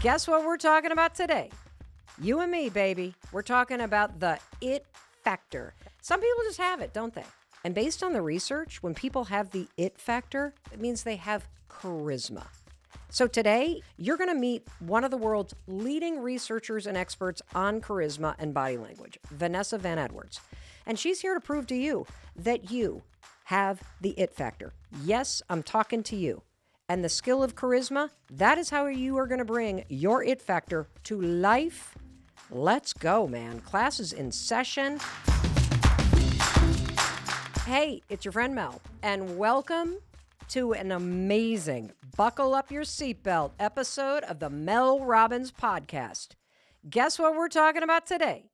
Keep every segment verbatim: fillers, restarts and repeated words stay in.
Guess what we're talking about today? You and me, baby. We're talking about the it factor. Some people just have it, don't they? And based on the research, when people have the it factor, it means they have charisma. So today, you're going to meet one of the world's leading researchers and experts on charisma and body language, Vanessa Van Edwards. And she's here to prove to you that you have the it factor. Yes, I'm talking to you. And the skill of charisma, that is how you are going to bring your it factor to life. Let's go, man. Class is in session. Hey, it's your friend Mel, and welcome to an amazing Buckle Up Your Seatbelt episode of the Mel Robbins Podcast. Guess what we're talking about today?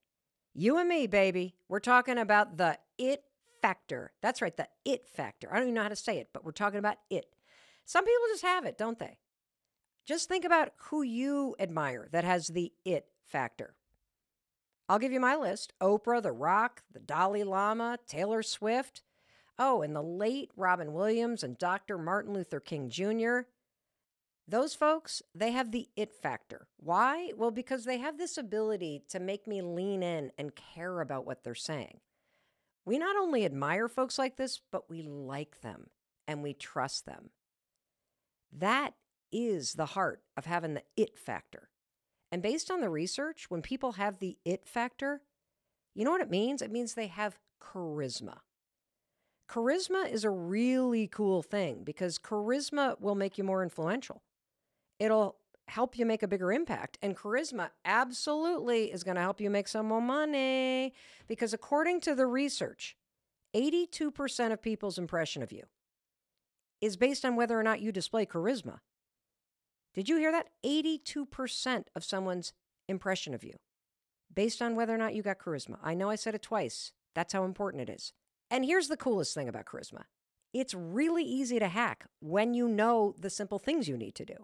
You and me, baby. We're talking about the it factor. That's right, the it factor. I don't even know how to say it, but we're talking about it. Some people just have it, don't they? Just think about who you admire that has the it factor. I'll give you my list. Oprah, The Rock, the Dalai Lama, Taylor Swift. Oh, and the late Robin Williams and Doctor Martin Luther King Junior Those folks, they have the it factor. Why? Well, because they have this ability to make me lean in and care about what they're saying. We not only admire folks like this, but we like them and we trust them. That is the heart of having the it factor. And based on the research, when people have the it factor, you know what it means? It means they have charisma. Charisma is a really cool thing because charisma will make you more influential. It'll help you make a bigger impact. And charisma absolutely is going to help you make some more money because according to the research, eighty-two percent of people's impression of you is based on whether or not you display charisma. Did you hear that? eighty-two percent of someone's impression of you based on whether or not you got charisma. I know I said it twice. That's how important it is. And here's the coolest thing about charisma. It's really easy to hack when you know the simple things you need to do.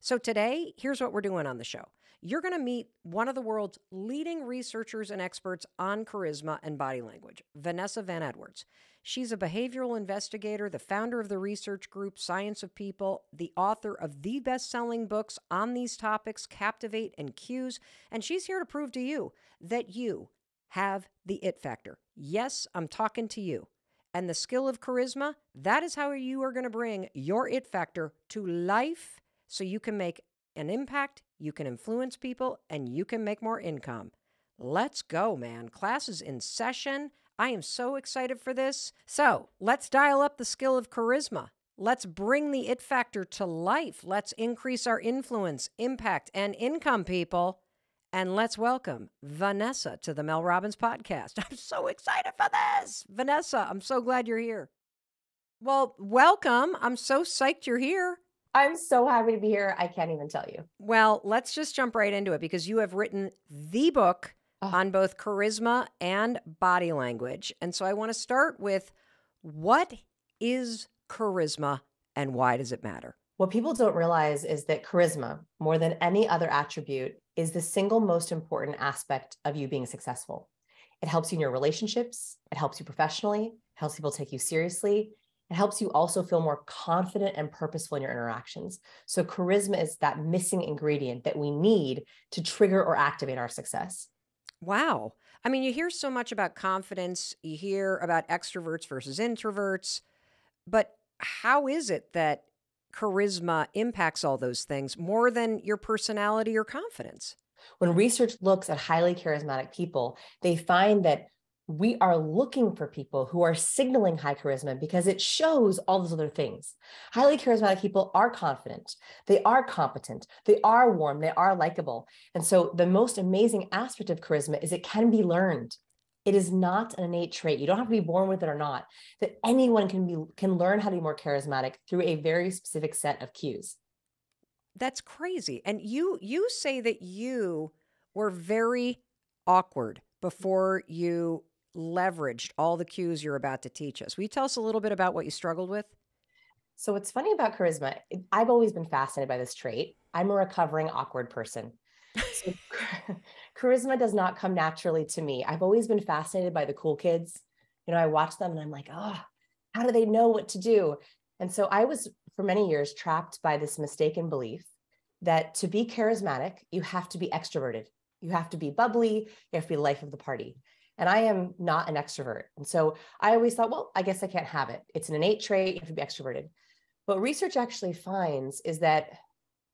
So today, here's what we're doing on the show. You're going to meet one of the world's leading researchers and experts on charisma and body language, Vanessa Van Edwards. She's a behavioral investigator, the founder of the research group Science of People, the author of the best-selling books on these topics, Captivate and Cues, and she's here to prove to you that you have the it factor. Yes, I'm talking to you. And the skill of charisma, that is how you are going to bring your it factor to life so you can make an impact, you can influence people, and you can make more income. Let's go, man. Class is in session. I am so excited for this. So let's dial up the skill of charisma. Let's bring the it factor to life. Let's increase our influence, impact, and income, people. And let's welcome Vanessa to the Mel Robbins Podcast. I'm so excited for this. Vanessa, I'm so glad you're here. Well, welcome. I'm so psyched you're here. I'm so happy to be here. I can't even tell you. Well, let's just jump right into it because you have written the book on both charisma and body language. And so I want to start with, what is charisma and why does it matter? What people don't realize is that charisma, more than any other attribute, is the single most important aspect of you being successful. It helps you in your relationships. It helps you professionally, helps people take you seriously. It helps you also feel more confident and purposeful in your interactions. So charisma is that missing ingredient that we need to trigger or activate our success. Wow. I mean, you hear so much about confidence, you hear about extroverts versus introverts, but how is it that charisma impacts all those things more than your personality or confidence? When research looks at highly charismatic people, they find that we are looking for people who are signaling high charisma because it shows all those other things. Highly charismatic people are confident. They are competent. They are warm. They are likable. And so the most amazing aspect of charisma is it can be learned. It is not an innate trait. You don't have to be born with it or not. That anyone can be, can learn how to be more charismatic through a very specific set of cues. That's crazy. And you, you say that you were very awkward before you leveraged all the cues you're about to teach us. Will you tell us a little bit about what you struggled with? So what's funny about charisma, I've always been fascinated by this trait. I'm a recovering awkward person. So charisma does not come naturally to me. I've always been fascinated by the cool kids. You know, I watch them and I'm like, oh, how do they know what to do? And so I was for many years trapped by this mistaken belief that to be charismatic, you have to be extroverted. You have to be bubbly. You have to be the life of the party. And I am not an extrovert. And so I always thought, well, I guess I can't have it. It's an innate trait. You have to be extroverted. What research actually finds is that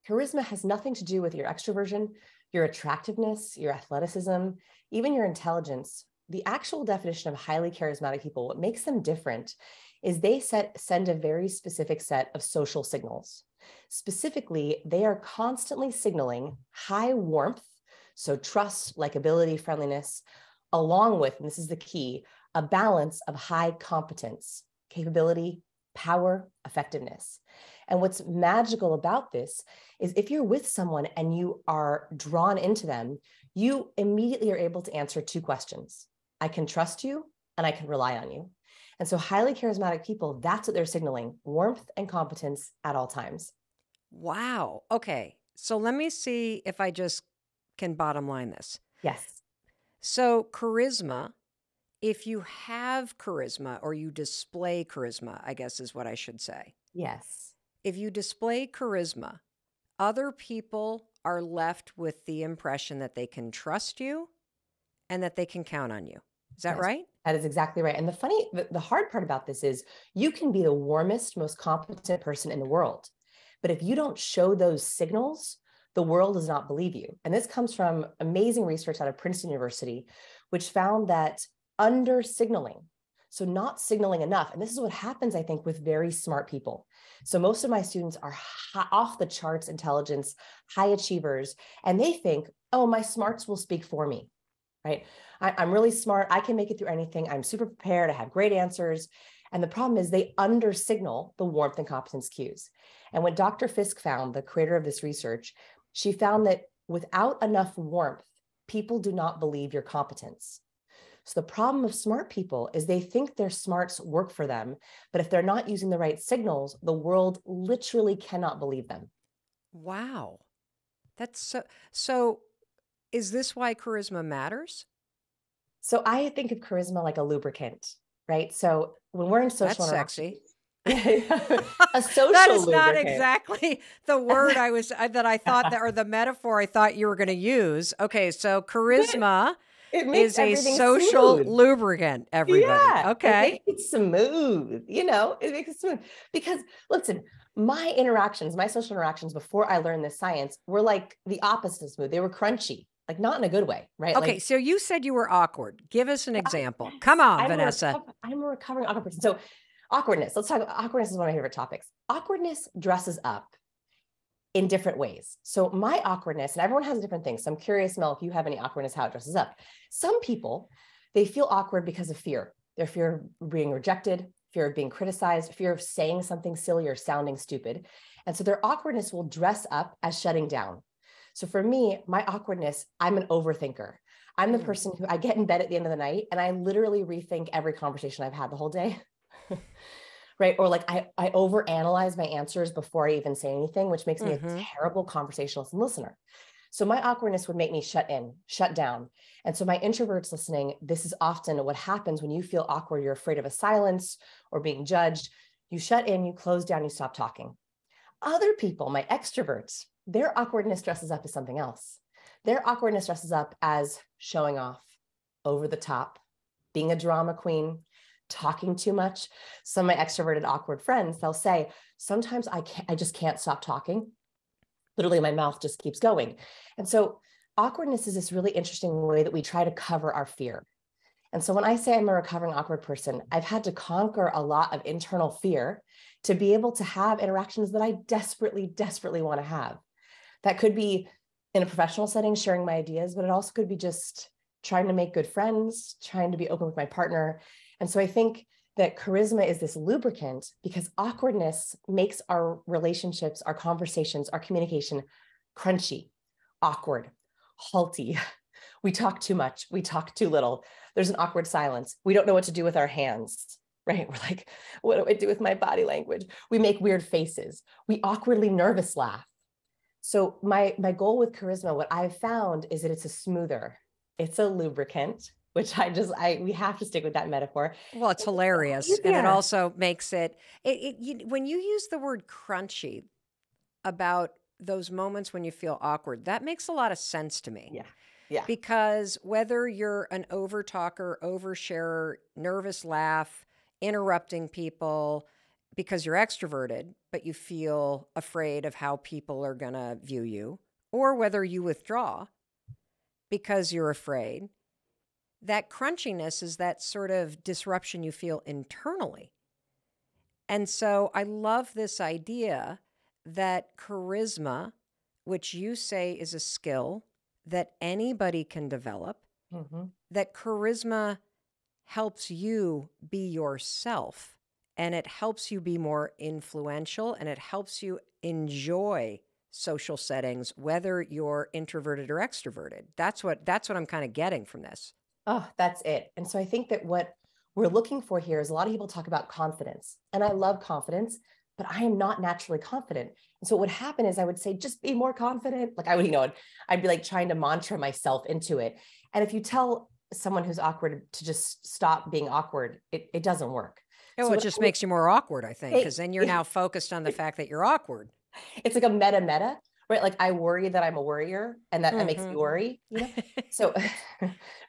charisma has nothing to do with your extroversion, your attractiveness, your athleticism, even your intelligence. The actual definition of highly charismatic people, what makes them different is they set, send a very specific set of social signals. Specifically, they are constantly signaling high warmth, so trust, likability, friendliness, along with, and this is the key, a balance of high competence, capability, power, effectiveness. And what's magical about this is if you're with someone and you are drawn into them, you immediately are able to answer two questions. I can trust you and I can rely on you. And so highly charismatic people, that's what they're signaling, warmth and competence at all times. Wow. Okay. So let me see if I just can bottom line this. Yes. So charisma, if you have charisma or you display charisma, I guess is what I should say. Yes. If you display charisma, other people are left with the impression that they can trust you and that they can count on you. Is that right? That is exactly right. And the funny, the hard part about this is you can be the warmest, most competent person in the world. But if you don't show those signals, the world does not believe you. And this comes from amazing research out of Princeton University, which found that under signaling, so not signaling enough. And this is what happens, I think, with very smart people. So most of my students are high, off the charts intelligence, high achievers, and they think, oh, my smarts will speak for me. Right? I, I'm really smart. I can make it through anything. I'm super prepared. I have great answers. And the problem is they under-signal the warmth and competence cues. And what Doctor Fisk found, the creator of this research, she found that without enough warmth, people do not believe your competence. So the problem of smart people is they think their smarts work for them, but if they're not using the right signals, the world literally cannot believe them. Wow. That's so... so is this why charisma matters? So I think of charisma like a lubricant, right? So when we're in social... That's sexy. A social That is lubricant. Not exactly the word I was, that I thought that, or the metaphor I thought you were going to use. Okay. So charisma it makes is a social smooth. Lubricant, everybody. Yeah, okay. It makes it smooth, you know, it makes it smooth because listen, my interactions, my social interactions before I learned this science were like the opposite of smooth. They were crunchy. Like not in a good way, right? Okay, like, so you said you were awkward. Give us an example. I, Come on, I'm Vanessa. A, I'm a recovering awkward person. So awkwardness, let's talk, awkwardness is one of my favorite topics. Awkwardness dresses up in different ways. So my awkwardness, and everyone has different things. So I'm curious, Mel, if you have any awkwardness, how it dresses up. Some people, they feel awkward because of fear. Their fear of being rejected, fear of being criticized, fear of saying something silly or sounding stupid. And so their awkwardness will dress up as shutting down. So for me, my awkwardness, I'm an overthinker. I'm the person who I get in bed at the end of the night and I literally rethink every conversation I've had the whole day, right? Or like I, I overanalyze my answers before I even say anything, which makes me mm-hmm. a terrible conversationalist and listener. So my awkwardness would make me shut in, shut down. And so my introverts listening, this is often what happens when you feel awkward, you're afraid of a silence or being judged. You shut in, you close down, you stop talking. Other people, my extroverts, their awkwardness dresses up as something else. Their awkwardness dresses up as showing off, over the top, being a drama queen, talking too much. Some of my extroverted awkward friends, they'll say, sometimes I can't, I just can't stop talking. Literally my mouth just keeps going. And so awkwardness is this really interesting way that we try to cover our fear. And so when I say I'm a recovering awkward person, I've had to conquer a lot of internal fear to be able to have interactions that I desperately, desperately want to have. That could be in a professional setting, sharing my ideas, but it also could be just trying to make good friends, trying to be open with my partner. And so I think that charisma is this lubricant because awkwardness makes our relationships, our conversations, our communication crunchy, awkward, halty. We talk too much. We talk too little. There's an awkward silence. We don't know what to do with our hands, right? We're like, what do I do with my body language? We make weird faces. We awkwardly nervous laugh. So my, my goal with charisma, what I've found is that it's a smoother, it's a lubricant, which I just, I, we have to stick with that metaphor. Well, it's hilarious. Yeah. And it also makes it, it, it you, when you use the word crunchy about those moments when you feel awkward. That makes a lot of sense to me. Yeah. Yeah. Because whether you're an over talker, oversharer, nervous laugh, interrupting people because you're extroverted, but you feel afraid of how people are going to view you, or whether you withdraw because you're afraid, that crunchiness is that sort of disruption you feel internally. And so I love this idea that charisma, which you say is a skill that anybody can develop, mm-hmm. that charisma helps you be yourself, and it helps you be more influential, and it helps you enjoy social settings, whether you're introverted or extroverted. That's what, that's what I'm kind of getting from this. Oh, that's it. And so I think that what we're looking for here is, a lot of people talk about confidence, and I love confidence, but I am not naturally confident. And so what would happen is I would say, just be more confident. Like I would, you know, I'd be like trying to mantra myself into it. And if you tell someone who's awkward to just stop being awkward, it, it doesn't work. No, so it just I, makes you more awkward, I think, because then you're it, now focused on the fact that you're awkward. It's like a meta meta, right? Like I worry that I'm a worrier, and that, mm-hmm. that makes me worry, you know? So,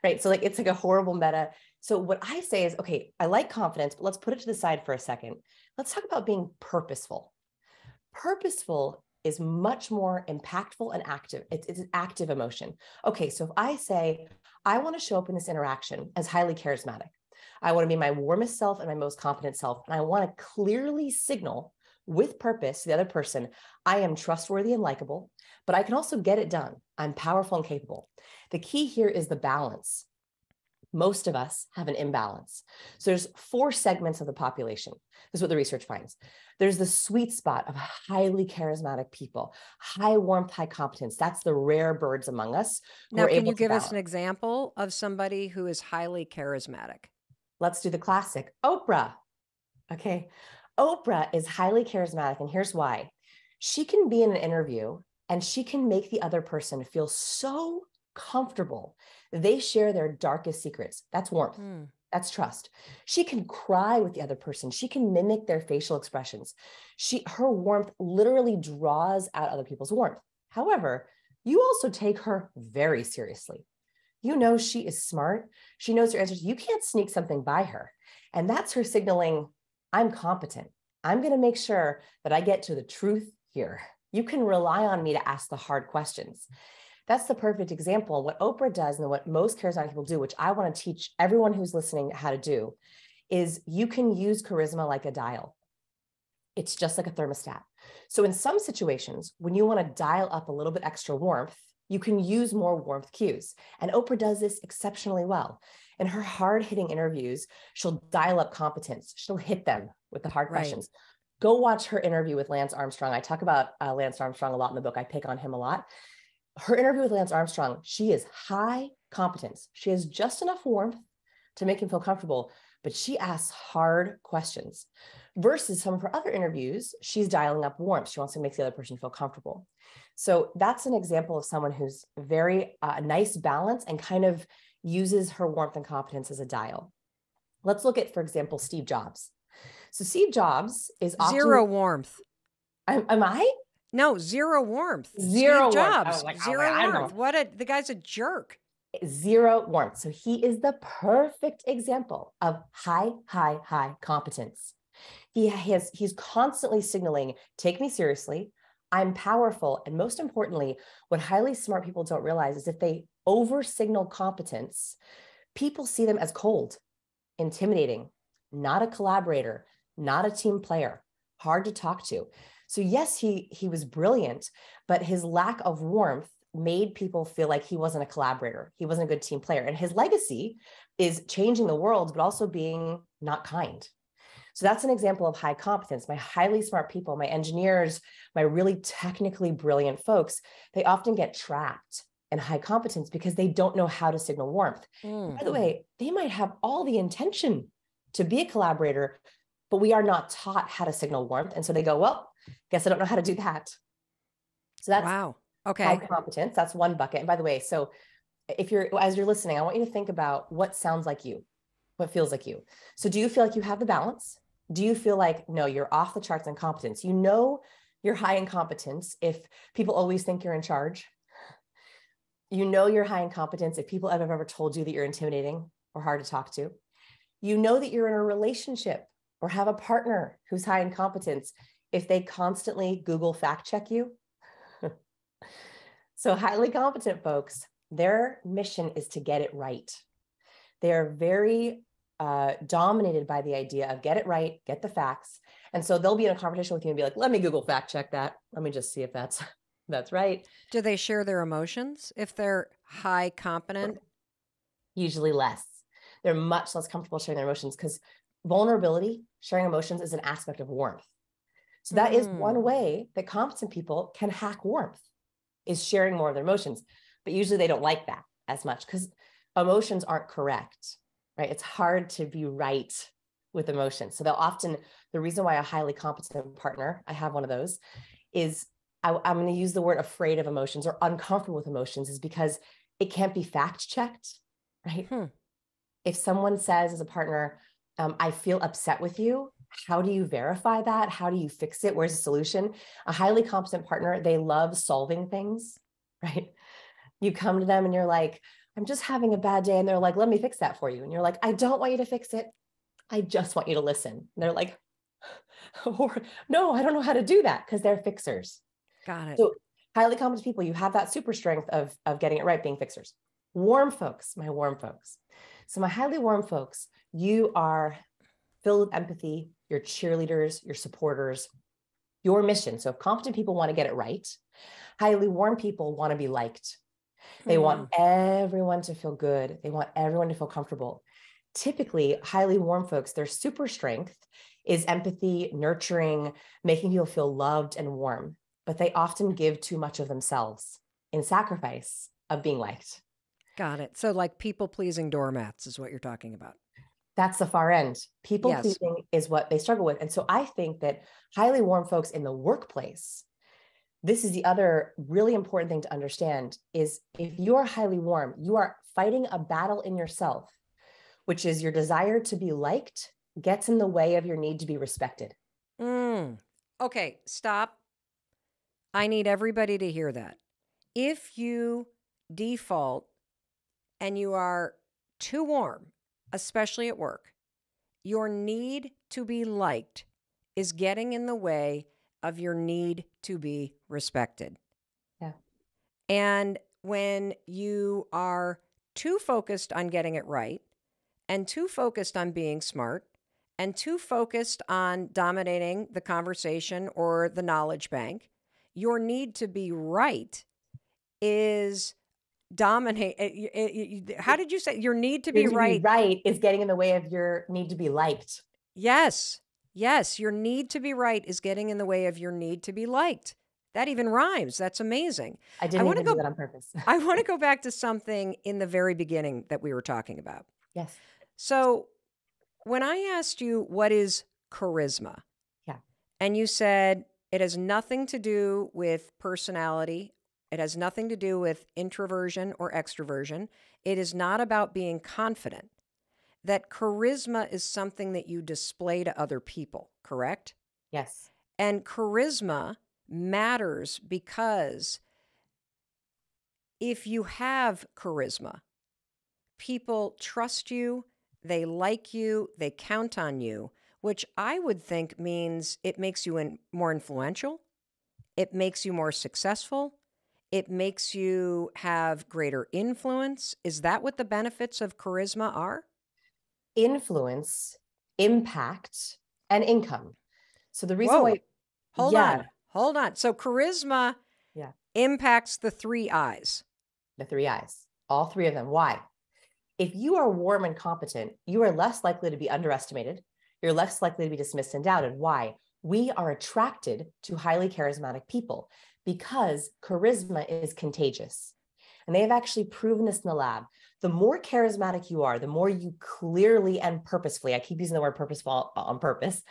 right. So like, it's like a horrible meta. So what I say is, okay, I like confidence, but let's put it to the side for a second. Let's talk about being purposeful. Purposeful is much more impactful and active. It's, it's an active emotion. Okay. So if I say, I want to show up in this interaction as highly charismatic, I want to be my warmest self and my most confident self, and I want to clearly signal with purpose to the other person, I am trustworthy and likable, but I can also get it done. I'm powerful and capable. The key here is the balance. Most of us have an imbalance. So there's four segments of the population. This is what the research finds. There's the sweet spot of highly charismatic people, high warmth, high competence. That's the rare birds among us. Now, can you give us an example of somebody who is highly charismatic? Let's do the classic. Oprah. Okay. Oprah is highly charismatic, and here's why. She can be in an interview and she can make the other person feel so comfortable. They share their darkest secrets. That's warmth. Mm. That's trust. She can cry with the other person. She can mimic their facial expressions. She, her warmth literally draws out other people's warmth. However, you also take her very seriously. You know, she is smart. She knows her answers. You can't sneak something by her. And that's her signaling, I'm competent. I'm going to make sure that I get to the truth here. You can rely on me to ask the hard questions. That's the perfect example. What Oprah does, and what most charismatic people do, which I want to teach everyone who's listening how to do, is you can use charisma like a dial. It's just like a thermostat. So in some situations, when you want to dial up a little bit extra warmth, you can use more warmth cues. And Oprah does this exceptionally well. In her hard-hitting interviews, she'll dial up competence. She'll hit them with the hard right. questions. Go watch her interview with Lance Armstrong. I talk about uh, Lance Armstrong a lot in the book. I pick on him a lot. Her interview with Lance Armstrong, she is high competence. She has just enough warmth to make him feel comfortable, but she asks hard questions. Versus some of her other interviews, she's dialing up warmth. She wants to make the other person feel comfortable. So that's an example of someone who's very uh, nice balance and kind of uses her warmth and competence as a dial. Let's look at, for example, Steve Jobs. So Steve Jobs is often— Zero warmth. Am, am I? No, zero warmth. Zero Steve Jobs. Warmth. Like, zero oh, warmth. warmth. What a, the guy's a jerk. Zero warmth. So he is the perfect example of high, high, high competence. He has, he's constantly signaling, take me seriously. I'm powerful. And most importantly, what highly smart people don't realize is if they over signal competence, people see them as cold, intimidating, not a collaborator, not a team player, hard to talk to. So yes, he he was brilliant, but his lack of warmth made people feel like he wasn't a collaborator. He wasn't a good team player. And his legacy is changing the world, but also being not kind. So that's an example of high competence. My highly smart people, my engineers, my really technically brilliant folks, they often get trapped in high competence because they don't know how to signal warmth. Mm. By the way, they might have all the intention to be a collaborator, but we are not taught how to signal warmth. And so they go, well, guess I don't know how to do that. So that's wow. Okay. High competence. That's one bucket. And by the way, so if you're, as you're listening, I want you to think about what sounds like you, what feels like you. So do you feel like you have the balance? Do you feel like, no, you're off the charts in competence? You know, you're high in competence if people always think you're in charge. You know you're high in competence if people have ever told you that you're intimidating or hard to talk to. You know that you're in a relationship or have a partner who's high in competence if they constantly Google fact check you. So highly competent folks, their mission is to get it right. They are very uh, dominated by the idea of get it right, get the facts. And so they'll be in a conversation with you and be like, let me Google fact check that. Let me just see if that's, that's right. Do they share their emotions if they're high competent? Usually less. They're much less comfortable sharing their emotions because vulnerability, sharing emotions is an aspect of warmth. So that mm. is one way that competent people can hack warmth, is sharing more of their emotions. But usually they don't like that as much because emotions aren't correct, right? It's hard to be right with emotions. So they'll often, the reason why a highly competent partner, I have one of those, is I, I'm going to use the word afraid of emotions or uncomfortable with emotions is because it can't be fact checked, right? Hmm. If someone says as a partner, um, I feel upset with you, how do you verify that? How do you fix it? Where's the solution? A highly competent partner, they love solving things, right? You come to them and you're like, I'm just having a bad day. And they're like, let me fix that for you. And you're like, I don't want you to fix it. I just want you to listen. And they're like, or, no, I don't know how to do that, because they're fixers. Got it. So highly competent people, you have that super strength of, of getting it right, being fixers. Warm folks, my warm folks. So my highly warm folks, you are filled with empathy, your cheerleaders, your supporters, your mission. So if competent people want to get it right, highly warm people want to be liked. They mm-hmm. want everyone to feel good. They want everyone to feel comfortable. Typically, highly warm folks, their super strength is empathy, nurturing, making people feel loved and warm, but they often give too much of themselves in sacrifice of being liked. Got it. So like people-pleasing doormats is what you're talking about. That's the far end. People-pleasing yes. is what they struggle with. And so I think that highly warm folks in the workplace, this is the other really important thing to understand, is if you are highly warm, you are fighting a battle in yourself, which is your desire to be liked gets in the way of your need to be respected. Mm. Okay, stop. I need everybody to hear that. If you default and you are too warm, especially at work, your need to be liked is getting in the way of your need to be respected. Yeah. And when you are too focused on getting it right and too focused on being smart and too focused on dominating the conversation or the knowledge bank, your need to be right is dominate. It, it, it, how did you say your need to, be, need to right, be right is getting in the way of your need to be liked. Yes. Yes, your need to be right is getting in the way of your need to be liked. That even rhymes. That's amazing. I didn't I even go, do that on purpose. I want to go back to something in the very beginning that we were talking about. Yes. So when I asked you, what is charisma? Yeah. And you said it has nothing to do with personality. It has nothing to do with introversion or extroversion. It is not about being confident. That charisma is something that you display to other people, correct? Yes. And charisma matters because if you have charisma, people trust you, they like you, they count on you, which I would think means it makes you in, more influential, it makes you more successful, it makes you have greater influence. Is that what the benefits of charisma are? Influence, impact, and income. So the reason Whoa. why- Hold yeah. on, hold on. So charisma yeah. impacts the three I's. The three I's, all three of them. Why? If you are warm and competent, you are less likely to be underestimated. You're less likely to be dismissed and doubted. Why? We are attracted to highly charismatic people because charisma is contagious. And they have actually proven this in the lab. The more charismatic you are, the more you clearly and purposefully, I keep using the word purposeful on purpose,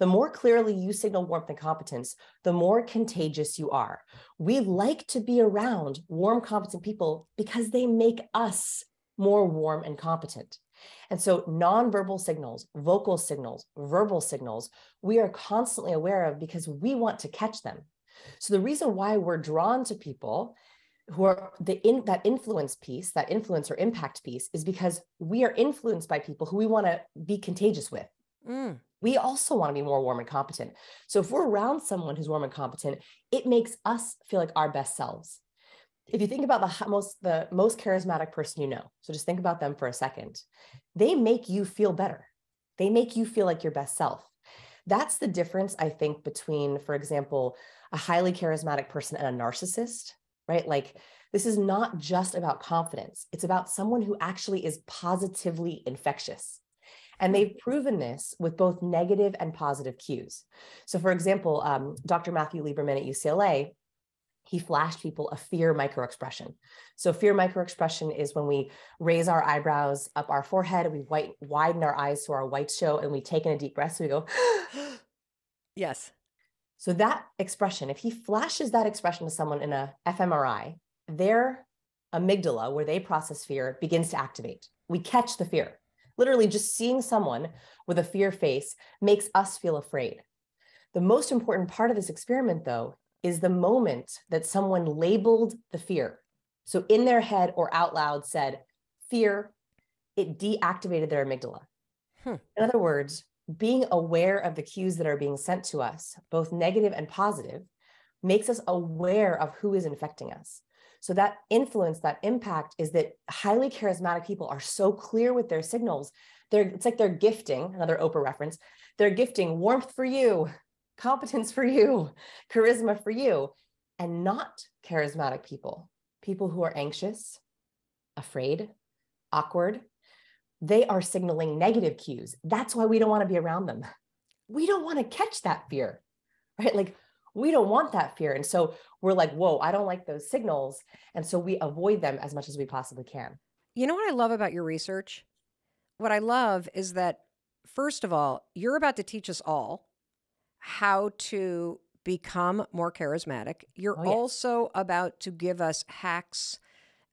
the more clearly you signal warmth and competence, the more contagious you are. We like to be around warm, competent people because they make us more warm and competent. And so nonverbal signals, vocal signals, verbal signals, we are constantly aware of because we want to catch them. So the reason why we're drawn to people who are the in that influence piece, that influence or impact piece, is because we are influenced by people who we want to be contagious with. Mm. We also want to be more warm and competent. So if we're around someone who's warm and competent, it makes us feel like our best selves. If you think about the most, the most charismatic person you know, so just think about them for a second, they make you feel better. They make you feel like your best self. That's the difference, I think, between, for example, a highly charismatic person and a narcissist, right? Like, this is not just about confidence. It's about someone who actually is positively infectious. And they've proven this with both negative and positive cues. So for example, um, Doctor Matthew Lieberman at U C L A, he flashed people a fear microexpression. So fear microexpression is when we raise our eyebrows up our forehead, and we white, widen our eyes to our white show, and we take in a deep breath, so we go, yes. So that expression, if he flashes that expression to someone in a fMRI, their amygdala, where they process fear, begins to activate. We catch the fear. Literally just seeing someone with a fear face makes us feel afraid. The most important part of this experiment, though, is the moment that someone labeled the fear. So in their head or out loud said, fear, it deactivated their amygdala. Hmm. In other words, being aware of the cues that are being sent to us, both negative and positive, makes us aware of who is infecting us. So that influence, that impact, is that highly charismatic people are so clear with their signals. They're, it's like they're gifting, another Oprah reference, they're gifting warmth for you, competence for you, charisma for you, and not charismatic people, people who are anxious, afraid, awkward, they are signaling negative cues. That's why we don't want to be around them. We don't want to catch that fear, right? Like, we don't want that fear. And so we're like, whoa, I don't like those signals. And so we avoid them as much as we possibly can. You know what I love about your research? What I love is that, first of all, you're about to teach us all how to become more charismatic. You're oh, yes. also about to give us hacks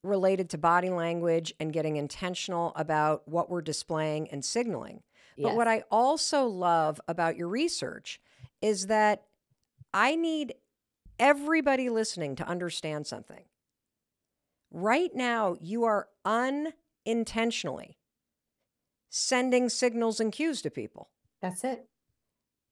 related to body language and getting intentional about what we're displaying and signaling. Yes. But what I also love about your research is that I need everybody listening to understand something. Right now, you are unintentionally sending signals and cues to people. That's it.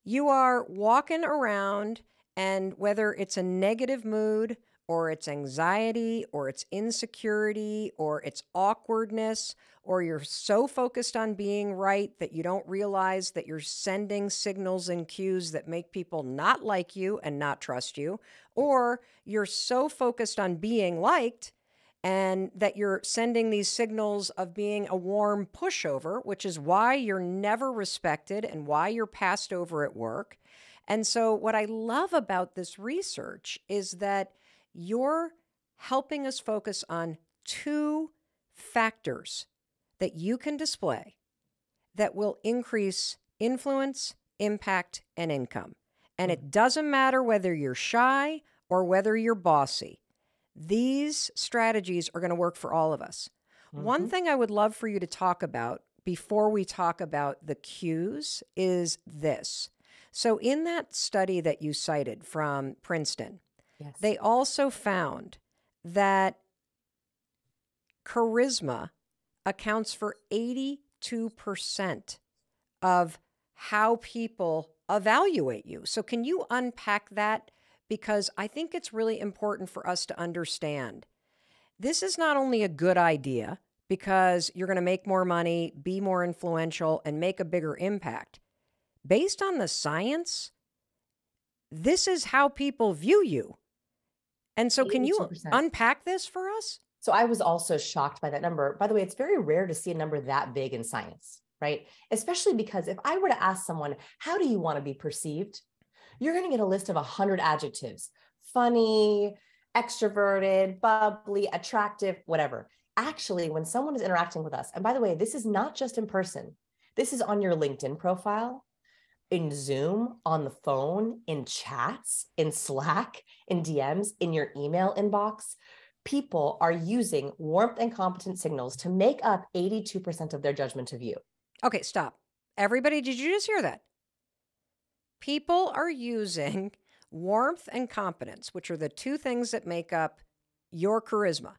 You are walking around, and whether it's a negative mood or it's anxiety or it's insecurity or it's awkwardness, or you're so focused on being right that you don't realize that you're sending signals and cues that make people not like you and not trust you, or you're so focused on being liked and that you're sending these signals of being a warm pushover, which is why you're never respected and why you're passed over at work. And so what I love about this research is that you're helping us focus on two factors that you can display that will increase influence, impact, and income. And it doesn't matter whether you're shy or whether you're bossy. These strategies are going to work for all of us. Mm-hmm. One thing I would love for you to talk about before we talk about the cues is this. So in that study that you cited from Princeton, yes. They also found that charisma accounts for eighty-two percent of how people evaluate you. So can you unpack that? Because I think it's really important for us to understand. This is not only a good idea because you're going to make more money, be more influential, and make a bigger impact. Based on the science, this is how people view you. And so can you unpack this for us? So I was also shocked by that number. By the way, it's very rare to see a number that big in science, right? Especially because if I were to ask someone, how do you want to be perceived? You're going to get a list of one hundred adjectives, funny, extroverted, bubbly, attractive, whatever. Actually, when someone is interacting with us, and by the way, this is not just in person. This is on your LinkedIn profile, in Zoom, on the phone, in chats, in Slack, in D Ms, in your email inbox. People are using warmth and competence signals to make up eighty-two percent of their judgment of you. Okay, stop. Everybody, did you just hear that? People are using warmth and competence, which are the two things that make up your charisma.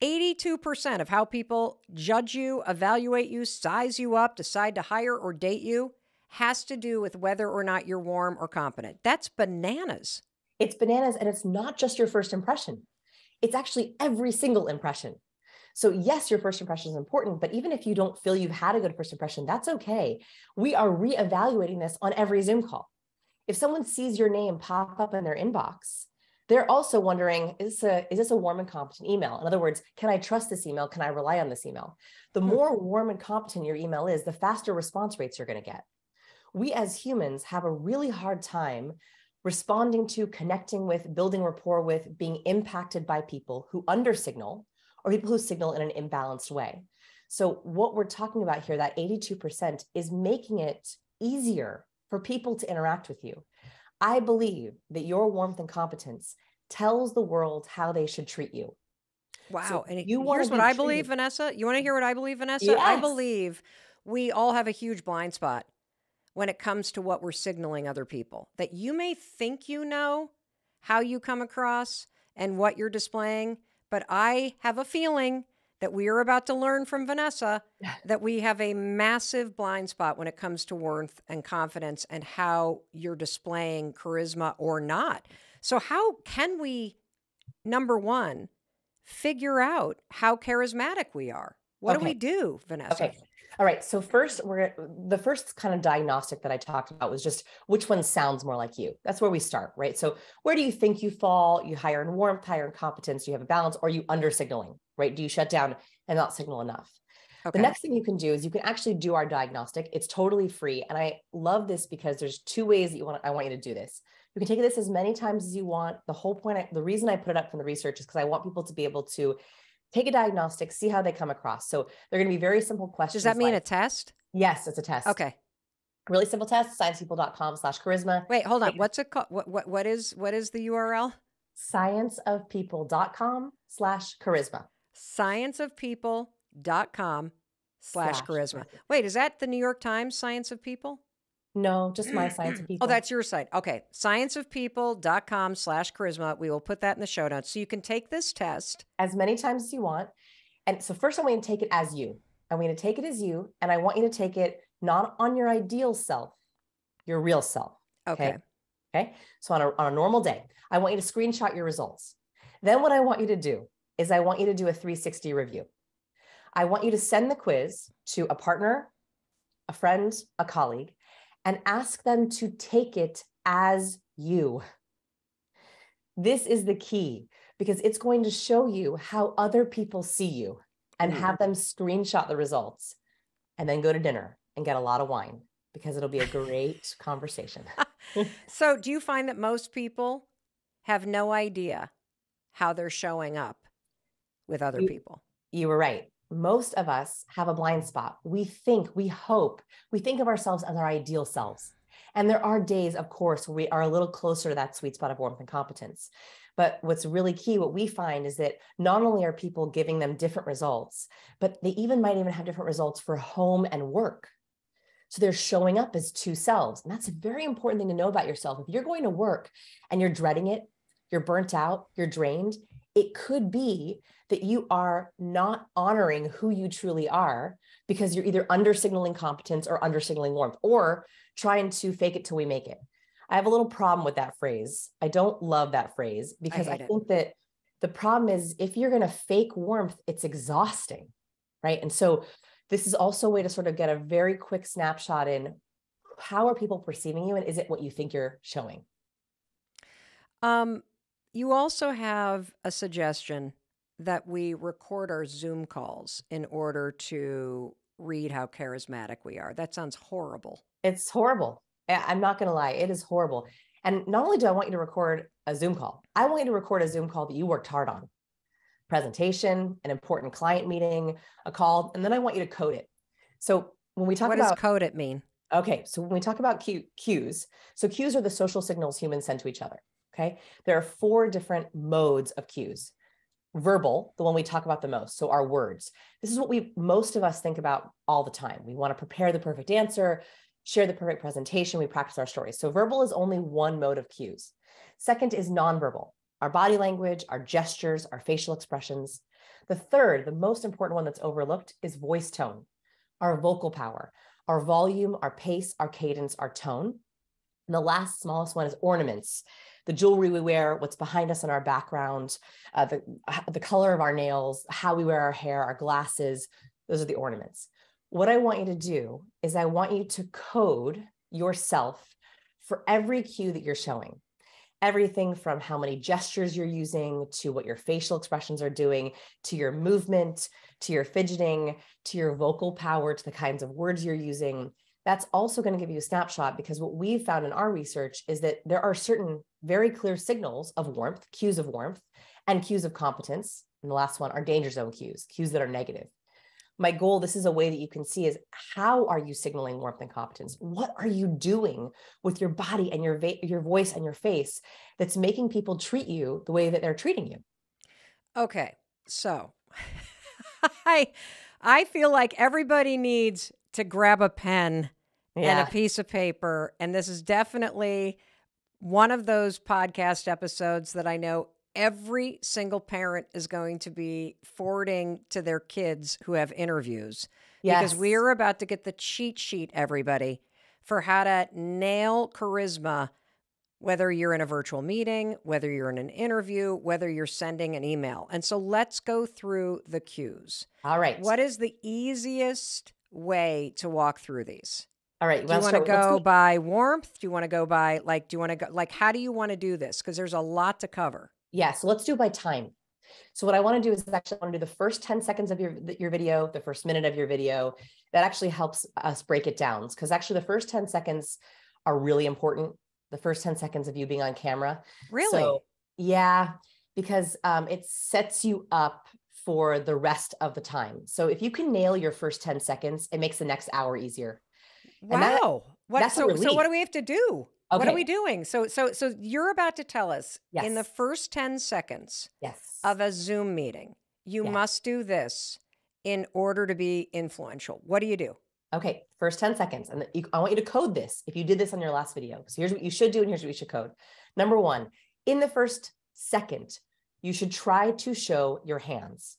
eighty-two percent of how people judge you, evaluate you, size you up, decide to hire or date you, has to do with whether or not you're warm or competent. That's bananas. It's bananas, and it's not just your first impression. It's actually every single impression. So yes, your first impression is important, but even if you don't feel you've had a good first impression, that's okay. We are reevaluating this on every Zoom call. If someone sees your name pop up in their inbox, they're also wondering, is this a, is this a warm and competent email? In other words, can I trust this email? Can I rely on this email? The more warm and competent your email is, the faster response rates you're going to get. We as humans have a really hard time responding to, connecting with, building rapport with, being impacted by people who undersignal or people who signal in an imbalanced way. So what we're talking about here, that eighty-two percent, is making it easier for people to interact with you. I believe that your warmth and competence tells the world how they should treat you. Wow. So and it, you here's what I treated. believe, Vanessa. You want to hear what I believe, Vanessa? Yes. I believe we all have a huge blind spot when it comes to what we're signaling other people. That you may think you know how you come across and what you're displaying, but I have a feeling that we are about to learn from Vanessa that we have a massive blind spot when it comes to warmth and confidence and how you're displaying charisma or not. So how can we, number one, figure out how charismatic we are? What okay. do we do, Vanessa? Okay. All right. So first, we're the first kind of diagnostic that I talked about was just which one sounds more like you. That's where we start, right? So where do you think you fall? You higher in warmth, higher in competence, you have a balance, or you under signaling? Right? Do you shut down and not signal enough? Okay. The next thing you can do is you can actually do our diagnostic. It's totally free. And I love this because there's two ways that you want, I want you to do this. You can take this as many times as you want. The whole point, I, the reason I put it up from the research is because I want people to be able to take a diagnostic, see how they come across. So they're going to be very simple questions. Does that mean like, a test? Yes, it's a test. Okay. Really simple test, science people dot com slash charisma. Wait, hold on. What's it called? What, what, what is, what is the U R L? science of people dot com slash charisma. science of people dot com slash charisma. Wait, is that the New York Times Science of People? No, just my Science of People. Oh, that's your site. Okay. science of people dot com slash charisma. We will put that in the show notes. So you can take this test as many times as you want. And so first I want you to take it as you. I want you to take it as you, and I want you to take it not on your ideal self, your real self. Okay. Okay. okay? So on a, on a normal day, I want you to screenshot your results. Then what I want you to do is I want you to do a three sixty review. I want you to send the quiz to a partner, a friend, a colleague, and ask them to take it as you. This is the key, because it's going to show you how other people see you, and have them screenshot the results and then go to dinner and get a lot of wine, because it'll be a great conversation. So do you find that most people have no idea how they're showing up with other you, people? You were right. Most of us have a blind spot. We think, we hope, we think of ourselves as our ideal selves. And there are days, of course, where we are a little closer to that sweet spot of warmth and competence. But what's really key, what we find is that not only are people giving them different results, but they even might even have different results for home and work. So they're showing up as two selves. And that's a very important thing to know about yourself. If you're going to work and you're dreading it, you're burnt out, you're drained, it could be that you are not honoring who you truly are, because you're either under signaling competence or under signaling warmth, or trying to fake it till we make it. I have a little problem with that phrase. I don't love that phrase, because I, I think it. that the problem is if you're going to fake warmth, it's exhausting, right? And so this is also a way to sort of get a very quick snapshot in how are people perceiving you, and is it what you think you're showing? Um. You also have a suggestion that we record our Zoom calls in order to read how charismatic we are. That sounds horrible. It's horrible. I'm not going to lie. It is horrible. And not only do I want you to record a Zoom call, I want you to record a Zoom call that you worked hard on. Presentation, an important client meeting, a call, and then I want you to code it. So when we talk what about- What does code it mean? Okay. So when we talk about cues, so cues are the social signals humans send to each other. Okay. There are four different modes of cues. Verbal, the one we talk about the most. So our words, this is what we, most of us think about all the time. We want to prepare the perfect answer, share the perfect presentation, we practice our stories. So verbal is only one mode of cues. Second is nonverbal, our body language, our gestures, our facial expressions. The third, the most important one that's overlooked, is voice tone, our vocal power, our volume, our pace, our cadence, our tone. And the last, smallest one is ornaments, the jewelry we wear, what's behind us in our background, uh, the, the color of our nails, how we wear our hair, our glasses. Those are the ornaments. What I want you to do is I want you to code yourself for every cue that you're showing. Everything from how many gestures you're using, to what your facial expressions are doing, to your movement, to your fidgeting, to your vocal power, to the kinds of words you're using. That's also going to give you a snapshot, because what we've found in our research is that there are certain very clear signals of warmth, cues of warmth, and cues of competence. And the last one are danger zone cues, cues that are negative. My goal, this is a way that you can see, is how are you signaling warmth and competence? What are you doing with your body and your, your voice and your face that's making people treat you the way that they're treating you? Okay, so I, I feel like everybody needs to grab a pen yeah. and a piece of paper. And this is definitely one of those podcast episodes that I know every single parent is going to be forwarding to their kids who have interviews. Yes. Because we are about to get the cheat sheet, everybody, for how to nail charisma, whether you're in a virtual meeting, whether you're in an interview, whether you're sending an email. And so let's go through the cues. All right. What is the easiest way to walk through these? All right. Do you want to go by warmth? Do you want to go by, like, do you want to go, like, how do you want to do this? Because there's a lot to cover. Yeah, so let's do it by time. So what I want to do is actually I want to do the first ten seconds of your, your video, the first minute of your video. That actually helps us break it down, because actually the first ten seconds are really important. The first ten seconds of you being on camera. Really? So, yeah, because um, it sets you up for the rest of the time. So if you can nail your first ten seconds, it makes the next hour easier. Wow. And that, what, that's so, so what do we have to do? Okay. What are we doing? So, so, so you're about to tell us yes. in the first ten seconds yes. of a Zoom meeting, you yes. must do this in order to be influential. What do you do? Okay. First ten seconds. And you, I want you to code this. If you did this on your last video, so here's what you should do. And here's what you should code. Number one, in the first second, you should try to show your hands.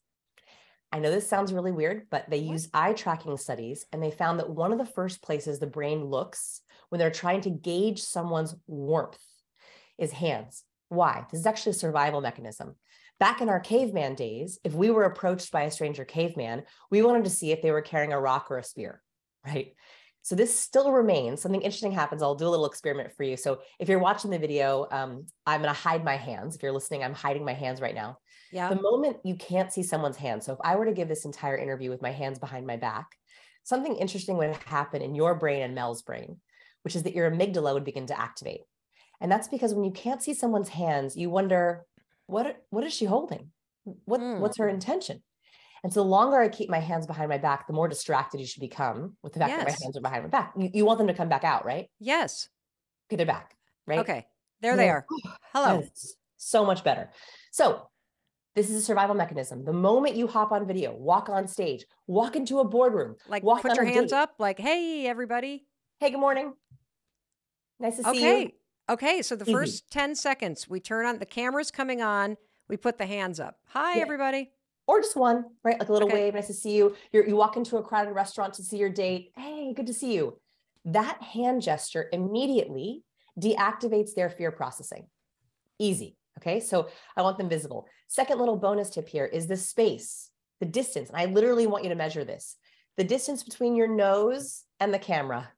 I know this sounds really weird, but they use eye tracking studies, and they found that one of the first places the brain looks when they're trying to gauge someone's warmth is hands. Why? This is actually a survival mechanism. Back in our caveman days, if we were approached by a stranger caveman, we wanted to see if they were carrying a rock or a spear, right? So this still remains. Something interesting happens. I'll do a little experiment for you. So if you're watching the video, um, I'm going to hide my hands. If you're listening, I'm hiding my hands right now. Yeah. The moment you can't see someone's hands. So if I were to give this entire interview with my hands behind my back, something interesting would happen in your brain and Mel's brain, which is that your amygdala would begin to activate. And that's because when you can't see someone's hands, you wonder, what, what is she holding? What, mm. what's her intention? And so the longer I keep my hands behind my back, the more distracted you should become with the fact yes. that my hands are behind my back. You, you want them to come back out, right? Yes. Okay, they're back, right? Okay, there and they are. Hello. Yes. So much better. So this is a survival mechanism. The moment you hop on video, walk on stage, walk into a boardroom. Like walk put your hands date. Up like, hey, everybody. Hey, good morning. Nice to see okay. you. Okay, so the Easy. First ten seconds, we turn on, the camera's coming on, we put the hands up. Hi, yeah. everybody. Or just one, right? Like a little okay. wave, nice to see you. You're, you walk into a crowded restaurant to see your date. Hey, good to see you. That hand gesture immediately deactivates their fear processing. Easy, okay? So I want them visible. Second little bonus tip here is the space, the distance. And I literally want you to measure this. The distance between your nose and the camera.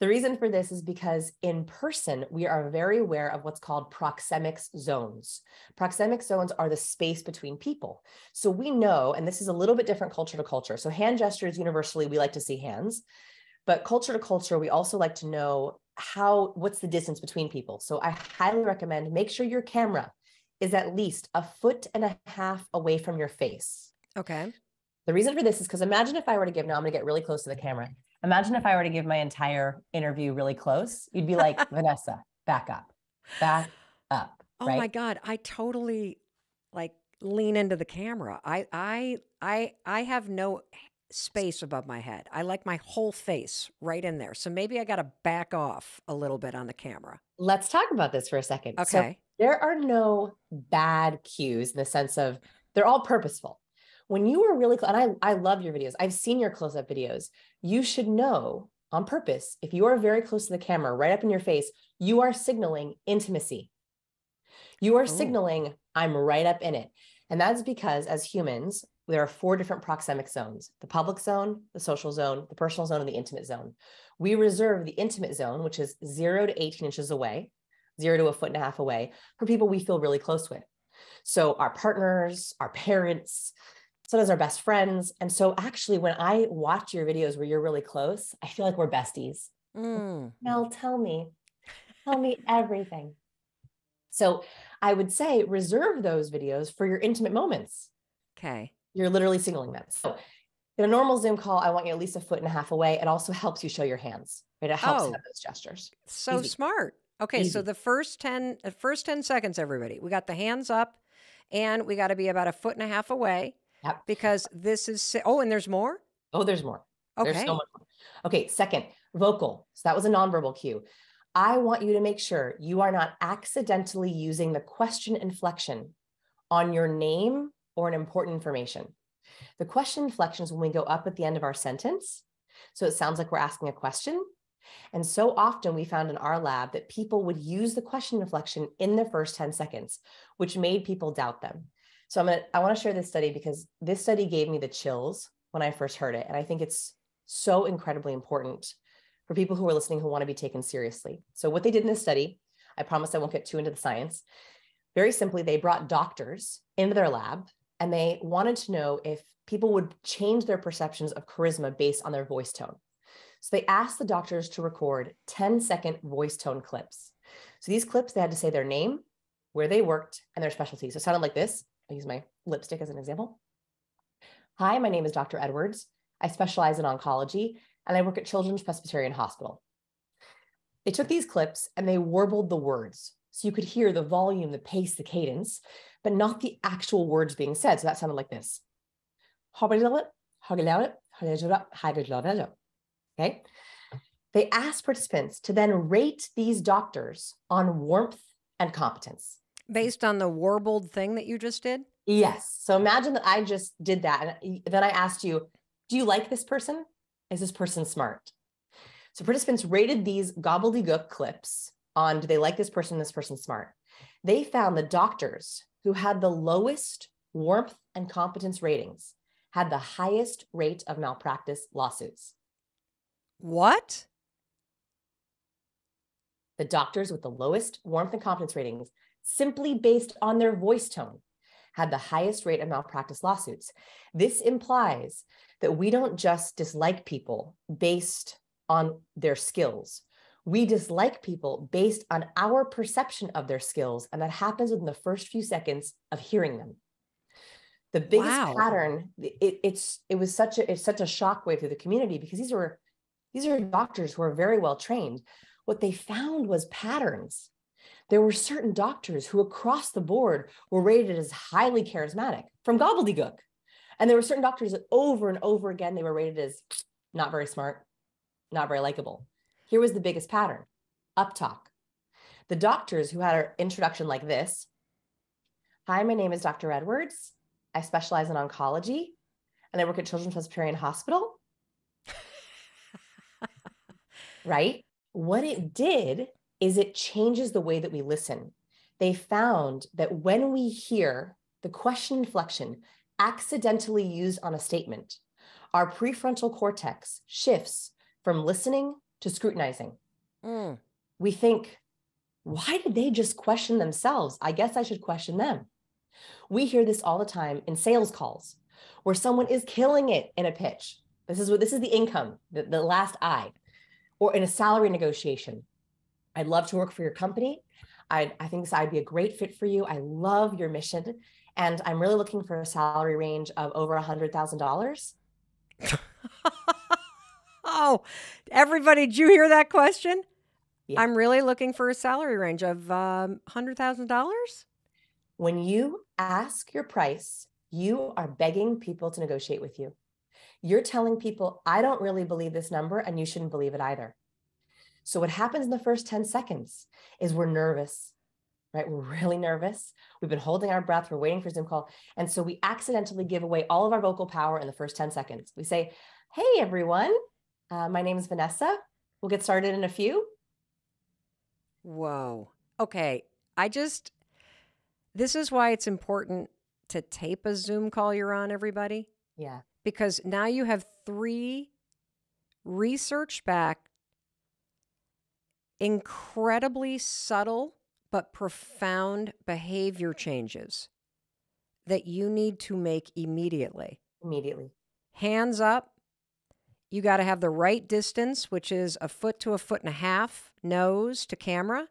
The reason for this is because in person, we are very aware of what's called proxemics zones. Proxemic zones are the space between people. So we know, and this is a little bit different culture to culture. So hand gestures, universally, we like to see hands, but culture to culture, we also like to know how, what's the distance between people. So I highly recommend, make sure your camera is at least a foot and a half away from your face. Okay. The reason for this is because imagine if I were to give, now I'm gonna get really close to the camera. Imagine if I were to give my entire interview really close, you'd be like, Vanessa, back up, back up. Oh right? my God. I totally like lean into the camera. I, I, I, I have no space above my head. I like my whole face right in there. So maybe I got to back off a little bit on the camera. Let's talk about this for a second. Okay. So there are no bad cues in the sense of they're all purposeful. When you were really close, and I, I love your videos. I've seen your close-up videos. You should know on purpose, if you are very close to the camera, right up in your face, you are signaling intimacy. You are Ooh. signaling, I'm right up in it. And that's because as humans, there are four different proxemic zones: the public zone, the social zone, the personal zone, and the intimate zone. We reserve the intimate zone, which is zero to eighteen inches away, zero to a foot and a half away, for people we feel really close with. So our partners, our parents, so does our best friends. And so actually, when I watch your videos where you're really close, I feel like we're besties. Mm. Mel, tell me, tell me everything. So I would say reserve those videos for your intimate moments. Okay. You're literally signaling them. So in a normal Zoom call, I want you at least a foot and a half away. It also helps you show your hands, right? It helps oh, have those gestures. So Easy. smart. Okay. Easy. So the first ten, first ten seconds, everybody, we got the hands up and we got to be about a foot and a half away. Yep. Because this is, oh, and there's more? Oh, there's more. Okay. There's so much more. Okay. Second, vocal. So that was a nonverbal cue. I want you to make sure you are not accidentally using the question inflection on your name or an important information. The question inflection is when we go up at the end of our sentence. So it sounds like we're asking a question. And so often we found in our lab that people would use the question inflection in the first ten seconds, which made people doubt them. So I'm gonna, I want to share this study because this study gave me the chills when I first heard it. And I think it's so incredibly important for people who are listening who want to be taken seriously. So what they did in this study, I promise I won't get too into the science. Very simply, they brought doctors into their lab and they wanted to know if people would change their perceptions of charisma based on their voice tone. So they asked the doctors to record ten second voice tone clips. So these clips, they had to say their name, where they worked, and their specialty. So it sounded like this. I use my lipstick as an example. Hi, my name is Doctor Edwards. I specialize in oncology and I work at Children's Presbyterian Hospital. They took these clips and they warbled the words. So you could hear the volume, the pace, the cadence, but not the actual words being said. So that sounded like this. Okay. They asked participants to then rate these doctors on warmth and competence. Based on the warbled thing that you just did? Yes. So imagine that I just did that. And then I asked you, do you like this person? Is this person smart? So participants rated these gobbledygook clips on, do they like this person, this person smart? They found the doctors who had the lowest warmth and competence ratings had the highest rate of malpractice lawsuits. What? The doctors with the lowest warmth and competence ratings, simply based on their voice tone, had the highest rate of malpractice lawsuits. This implies that we don't just dislike people based on their skills. We dislike people based on our perception of their skills, and that happens within the first few seconds of hearing them. The biggest wow. pattern, it, it's it was such a it's such a shockwave through the community because these are these are doctors who are very well trained. What they found was patterns. There were certain doctors who across the board were rated as highly charismatic from gobbledygook, and there were certain doctors that over and over again they were rated as not very smart, not very likable. Here was the biggest pattern, uptalk. The doctors who had an introduction like this, hi, my name is Doctor Edwards. I specialize in oncology and I work at Children's Presbyterian Hospital. Right? What it did is it changes the way that we listen. They found that when we hear the question inflection accidentally used on a statement, our prefrontal cortex shifts from listening to scrutinizing. Mm. We think, why did they just question themselves? I guess I should question them. We hear this all the time in sales calls where someone is killing it in a pitch. This is what, this is the income, the, the last I, or in a salary negotiation. I'd love to work for your company. I, I think this, I'd be a great fit for you. I love your mission. And I'm really looking for a salary range of over a hundred thousand dollars. Oh, everybody, did you hear that question? Yeah. I'm really looking for a salary range of um, one hundred thousand dollars. When you ask your price, you are begging people to negotiate with you. you're telling people, I don't really believe this number and you shouldn't believe it either. So what happens in the first ten seconds is we're nervous, right? We're really nervous. We've been holding our breath. We're waiting for Zoom call. And so we accidentally give away all of our vocal power in the first ten seconds. We say, hey, everyone, uh, my name is Vanessa. We'll get started in a few. Whoa. Okay. I just, this is why it's important to tape a Zoom call you're on, everybody. Yeah. Because now you have three research-backed, incredibly subtle but profound behavior changes that you need to make immediately. Immediately. Hands up. You got to have the right distance, which is a foot to a foot and a half, nose to camera.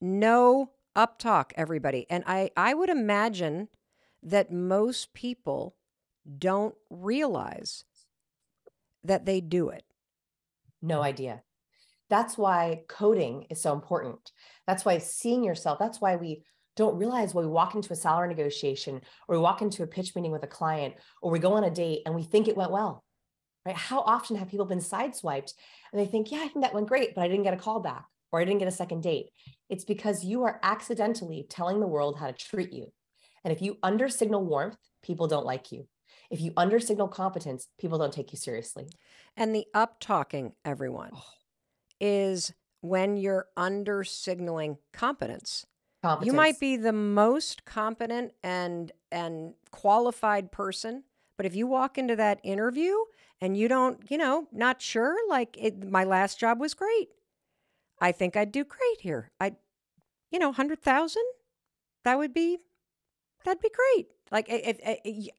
No up talk, everybody. And I, I would imagine that most people don't realize that they do it. No idea. That's why coding is so important. That's why seeing yourself, that's why we don't realize when we walk into a salary negotiation or we walk into a pitch meeting with a client or we go on a date and we think it went well, right? How often have people been sideswiped and they think, yeah, I think that went great, but I didn't get a call back or I didn't get a second date. It's because you are accidentally telling the world how to treat you. And if you under signal warmth, people don't like you. If you under signal competence, people don't take you seriously. And the up talking, everyone. Oh. Is when you're under signaling competence. competence. You might be the most competent and and qualified person, but if you walk into that interview and you don't, you know, not sure, like it, my last job was great. I think I'd do great here. I, you know, one hundred thousand, that would be, that'd be great. Like it, it, it,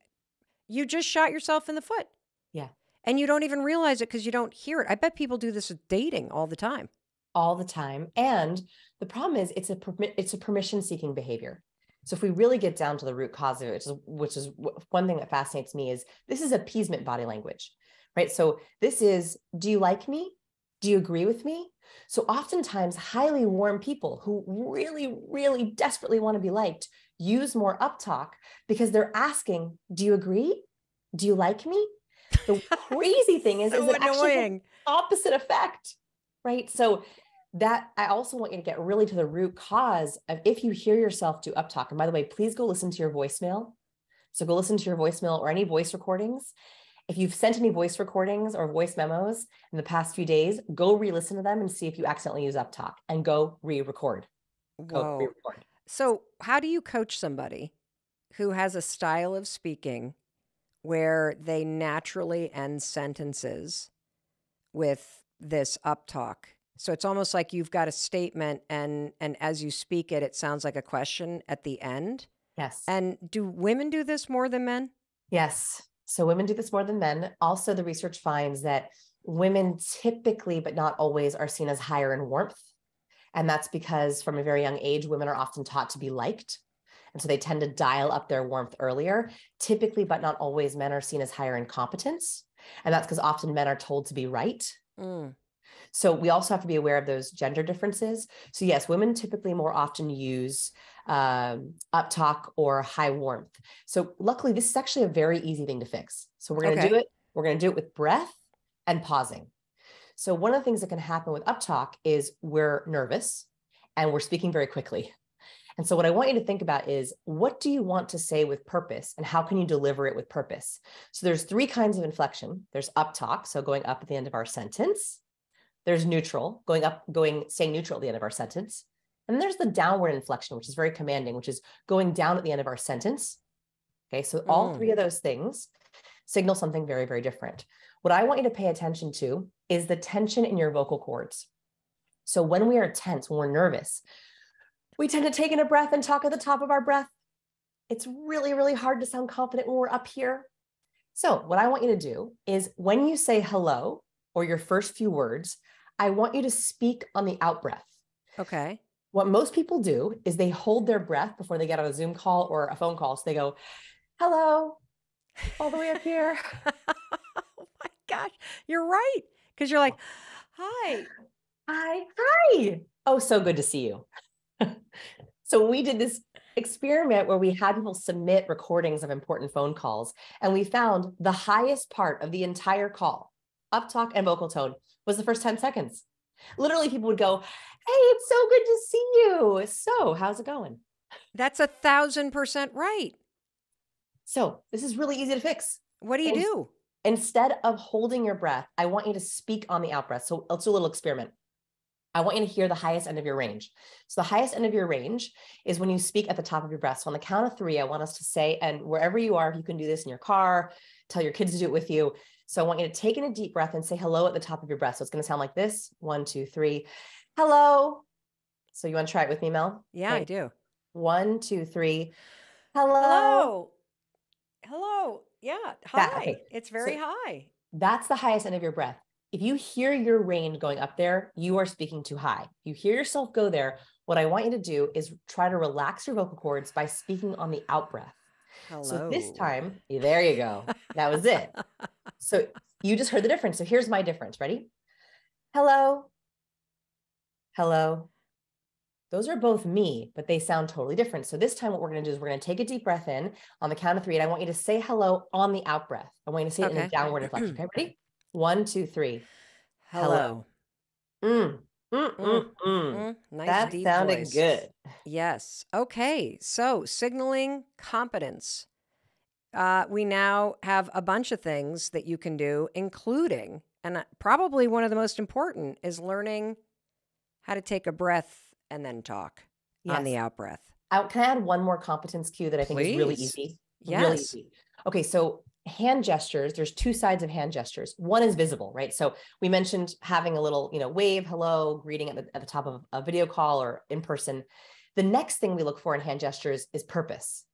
you just shot yourself in the foot. Yeah. And you don't even realize it because you don't hear it. I bet people do this with dating all the time. All the time. And the problem is it's a it's a permission-seeking behavior. So if we really get down to the root cause of it, which is, which is one thing that fascinates me, is this is appeasement body language, right? So this is, do you like me? Do you agree with me? So oftentimes highly warm people who really, really desperately want to be liked use more up talk because they're asking, do you agree? Do you like me? The crazy thing is, so is it actually opposite effect, right? So that I also want you to get really to the root cause of if you hear yourself do up talk. And by the way, please go listen to your voicemail. So go listen to your voicemail or any voice recordings. If you've sent any voice recordings or voice memos in the past few days, go re-listen to them and see if you accidentally use up talk and go re-record. Go re-record. So how do you coach somebody who has a style of speaking where they naturally end sentences with this up talk? So it's almost like you've got a statement and and as you speak it, it sounds like a question at the end. Yes. And do women do this more than men? Yes. So women do this more than men. Also, the research finds that women typically, but not always, are seen as higher in warmth. And that's because from a very young age, women are often taught to be liked. And so they tend to dial up their warmth earlier. Typically, but not always, men are seen as higher in competence. And that's because often men are told to be right. Mm. So we also have to be aware of those gender differences. So yes, women typically more often use um, up talk or high warmth. So luckily, this is actually a very easy thing to fix. So we're going to okay. do it. We're going to do it with breath and pausing. So one of the things that can happen with up talk is we're nervous and we're speaking very quickly. And so what I want you to think about is, what do you want to say with purpose and how can you deliver it with purpose? So there's three kinds of inflection. There's up talk, so going up at the end of our sentence. There's neutral, going up, going, staying neutral at the end of our sentence. And then there's the downward inflection, which is very commanding, which is going down at the end of our sentence. Okay, so all mm. three of those things signal something very, very different. What I want you to pay attention to is the tension in your vocal cords. So when we are tense, when we're nervous, we tend to take in a breath and talk at the top of our breath. It's really, really hard to sound confident when we're up here. So what I want you to do is when you say hello or your first few words, I want you to speak on the out breath. Okay. What most people do is they hold their breath before they get on a Zoom call or a phone call. So they go, hello, all the way up here. Oh my gosh, you're right. Because you're like, hi. Hi. Hi. Oh, so good to see you. So we did this experiment where we had people submit recordings of important phone calls, and we found the highest part of the entire call, up talk and vocal tone, was the first ten seconds. Literally, people would go, "Hey, it's so good to see you. So how's it going?" That's a thousand percent right. So this is really easy to fix. What do you In- do? Instead of holding your breath, I want you to speak on the out breath. So let's do a little experiment. I want you to hear the highest end of your range. So the highest end of your range is when you speak at the top of your breath. So on the count of three, I want us to say, and wherever you are, if you can do this in your car, tell your kids to do it with you. So I want you to take in a deep breath and say hello at the top of your breath. So it's going to sound like this. One, two, three. Hello. So you want to try it with me, Mel? Yeah, right. I do. One, two, three. Hello. Hello. Hello. Yeah. High. That, okay. It's very so high. That's the highest end of your breath. If you hear your range going up there, you are speaking too high. You hear yourself go there. What I want you to do is try to relax your vocal cords by speaking on the out breath. Hello. So this time, there you go. That was it. So you just heard the difference. So here's my difference. Ready? Hello. Hello. Those are both me, but they sound totally different. So this time what we're going to do is we're going to take a deep breath in on the count of three. And I want you to say hello on the out breath. I want you to say okay. it in a downward inflection. Okay, ready? One, two, three. Hello. Hello. Mm. Mm, mm, mm. Mm. Nice that deep sounded voice. Good. Yes. Okay. So signaling competence. Uh, we now have a bunch of things that you can do, including, and probably one of the most important is learning how to take a breath and then talk yes. on the out breath. I, can I add one more competence cue that I think Please. Is really easy? Yes. Really easy. Okay, so hand gestures, there's two sides of hand gestures. One is visible, right? So we mentioned having a little, you know, wave, hello, greeting at the, at the top of a video call or in person. The next thing we look for in hand gestures is purpose.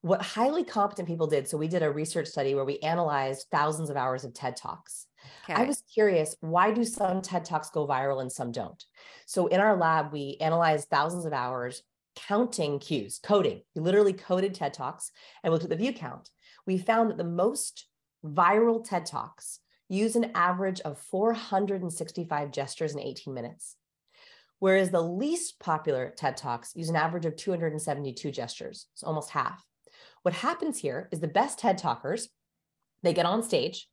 What highly competent people did, so we did a research study where we analyzed thousands of hours of TED Talks. Okay. I was curious, why do some TED Talks go viral and some don't? So in our lab, we analyzed thousands of hours counting cues, coding. We literally coded TED Talks and looked at the view count. We found that the most viral TED Talks use an average of four hundred sixty-five gestures in eighteen minutes, whereas the least popular TED Talks use an average of two hundred seventy-two gestures, so almost half. What happens here is the best TED Talkers, they get on stage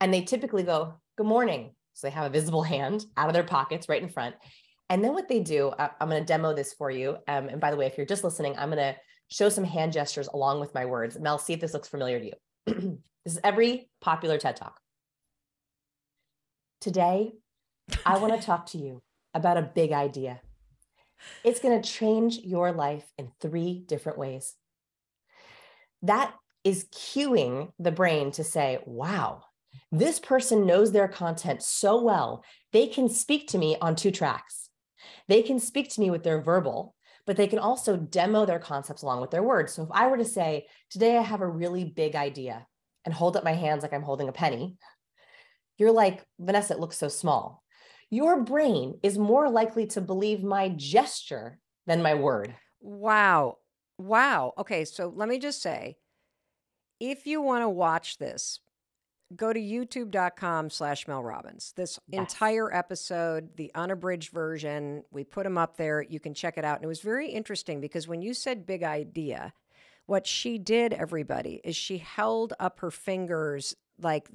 and they typically go, "Good morning." So they have a visible hand out of their pockets right in front. And then what they do, I, I'm going to demo this for you. Um, and by the way, if you're just listening, I'm going to show some hand gestures along with my words. Mel, see if this looks familiar to you. This is every popular TED Talk. Today, I want to talk to you about a big idea. It's going to change your life in three different ways. That is cueing the brain to say, wow, this person knows their content so well, they can speak to me on two tracks. They can speak to me with their verbal, but they can also demo their concepts along with their words. So if I were to say, today I have a really big idea, and hold up my hands like I'm holding a penny, you're like, Vanessa, it looks so small. Your brain is more likely to believe my gesture than my word. Wow. Wow. Okay. So let me just say, if you want to watch this, go to youtube.com slash Mel Robbins. This yes. entire episode, the unabridged version, we put them up there. You can check it out. And it was very interesting because when you said big idea, what she did, everybody, is she held up her fingers, like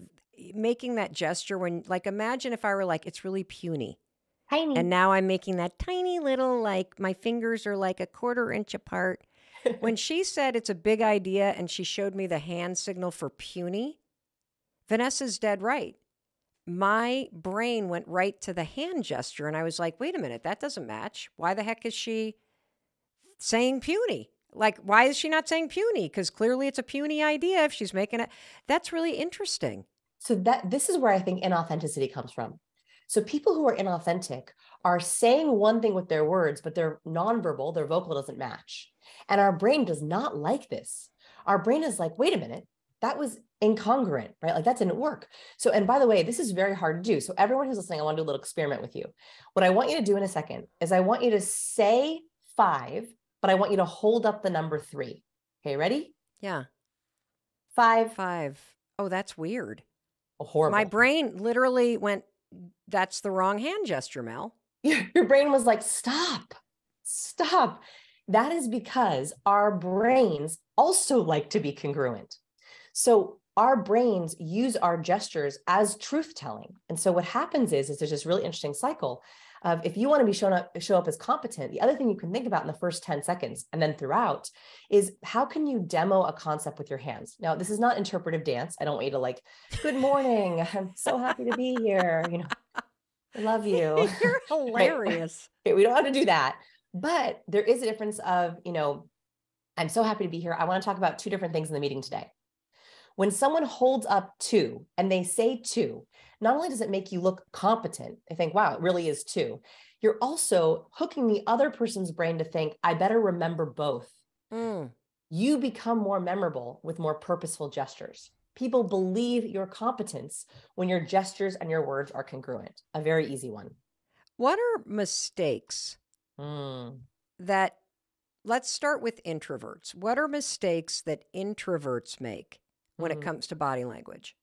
making that gesture when, like, imagine if I were like, it's really puny. Tiny. And now I'm making that tiny little, like my fingers are like a quarter inch apart. When she said it's a big idea and she showed me the hand signal for puny, Vanessa's dead right. My brain went right to the hand gesture and I was like, wait a minute, that doesn't match. Why the heck is she saying puny? Like, why is she not saying puny? Because clearly it's a puny idea if she's making it. That's really interesting. So that this is where I think inauthenticity comes from. So people who are inauthentic are saying one thing with their words, but they're nonverbal, their vocal doesn't match. And our brain does not like this. Our brain is like, wait a minute, that was incongruent, right? Like that didn't work. So, and by the way, this is very hard to do. So everyone who's listening, I want to do a little experiment with you. What I want you to do in a second is I want you to say five, but I want you to hold up the number three. Okay, ready? Yeah. Five. Five. Oh, that's weird. Oh, horrible. My brain literally went, that's the wrong hand gesture, Mel. Your brain was like, stop, stop. That is because our brains also like to be congruent. So our brains use our gestures as truth-telling. And so what happens is, is there's this really interesting cycle of if you want to be shown up, show up as competent, the other thing you can think about in the first ten seconds and then throughout is how can you demo a concept with your hands? Now, this is not interpretive dance. I don't want you to like, good morning, I'm so happy to be here. You know, I love you. You're hilarious. Right? Okay, we don't have to do that. But there is a difference of, you know, I'm so happy to be here. I want to talk about two different things in the meeting today. When someone holds up two and they say two, not only does it make you look competent, I think, wow, it really is two. You're also hooking the other person's brain to think, I better remember both. Mm. You become more memorable with more purposeful gestures. People believe your competence when your gestures and your words are congruent. A very easy one. What are mistakes mm. that, let's start with introverts. What are mistakes that introverts make when it comes to body language?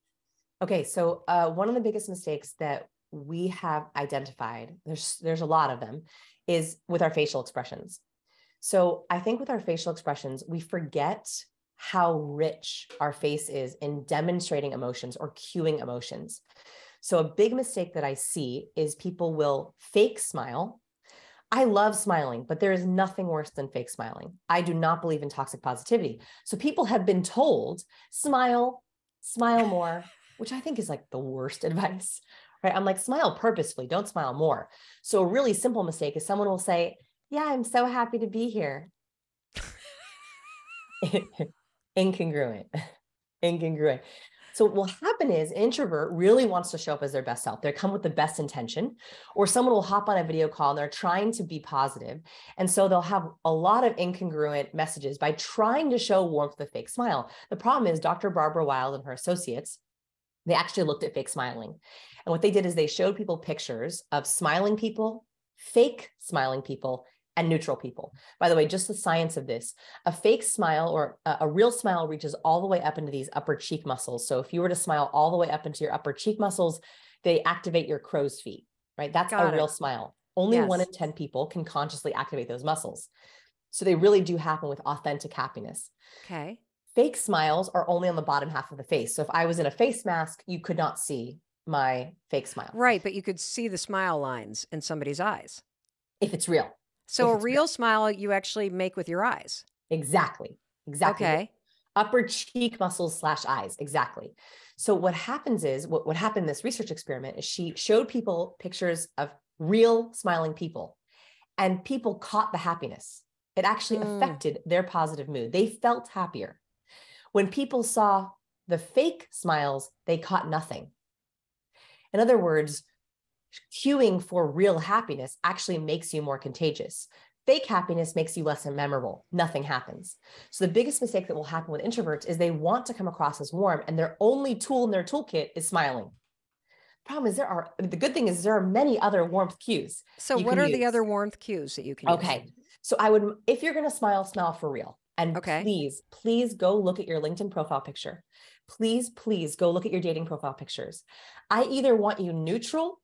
Okay, so uh, one of the biggest mistakes that we have identified, there's there's a lot of them, is with our facial expressions. So I think with our facial expressions, we forget how rich our face is in demonstrating emotions or cueing emotions. So a big mistake that I see is people will fake smile. I love smiling, but there is nothing worse than fake smiling. I do not believe in toxic positivity. So people have been told, smile, smile more, which I think is like the worst advice, right? I'm like, smile purposefully, don't smile more. So a really simple mistake is someone will say, yeah, I'm so happy to be here. Incongruent, incongruent. So what will happen is an introvert really wants to show up as their best self. They come with the best intention, or someone will hop on a video call and they're trying to be positive. And so they'll have a lot of incongruent messages by trying to show warmth with a fake smile. The problem is Doctor Barbara Wild and her associates, they actually looked at fake smiling. And what they did is they showed people pictures of smiling people, fake smiling people, and neutral people. By the way, just the science of this, a fake smile or a, a real smile reaches all the way up into these upper cheek muscles. So if you were to smile all the way up into your upper cheek muscles, they activate your crow's feet, right? That's Got a it. real smile. Only yes. one in ten people can consciously activate those muscles. So they really do happen with authentic happiness. Okay. Fake smiles are only on the bottom half of the face. So if I was in a face mask, you could not see my fake smile. Right. But you could see the smile lines in somebody's eyes. If it's real. So a real smile you actually make with your eyes. Exactly. Exactly. Okay. Upper cheek muscles slash eyes. Exactly. So what happens is, what, what happened in this research experiment is she showed people pictures of real smiling people, and people caught the happiness. It actually mm. affected their positive mood. They felt happier. When people saw the fake smiles, they caught nothing. In other words, cueing for real happiness actually makes you more contagious. Fake happiness makes you less memorable. Nothing happens. So the biggest mistake that will happen with introverts is they want to come across as warm, and their only tool in their toolkit is smiling. The problem is there are, the good thing is there are many other warmth cues. So what are use. the other warmth cues that you can okay. use? Okay. So I would, if you're going to smile, smile for real. And okay. please, please go look at your LinkedIn profile picture. Please, please go look at your dating profile pictures. I either want you neutral,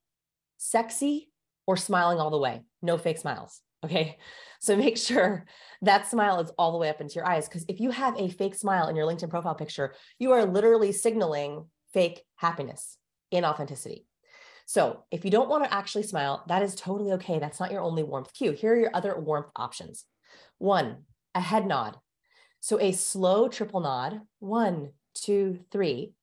sexy, or smiling all the way. No fake smiles. Okay. So make sure that smile is all the way up into your eyes. Because if you have a fake smile in your LinkedIn profile picture, you are literally signaling fake happiness, inauthenticity. So if you don't want to actually smile, that is totally okay. That's not your only warmth cue. Here are your other warmth options. One, a head nod. So a slow triple nod, one, two, three,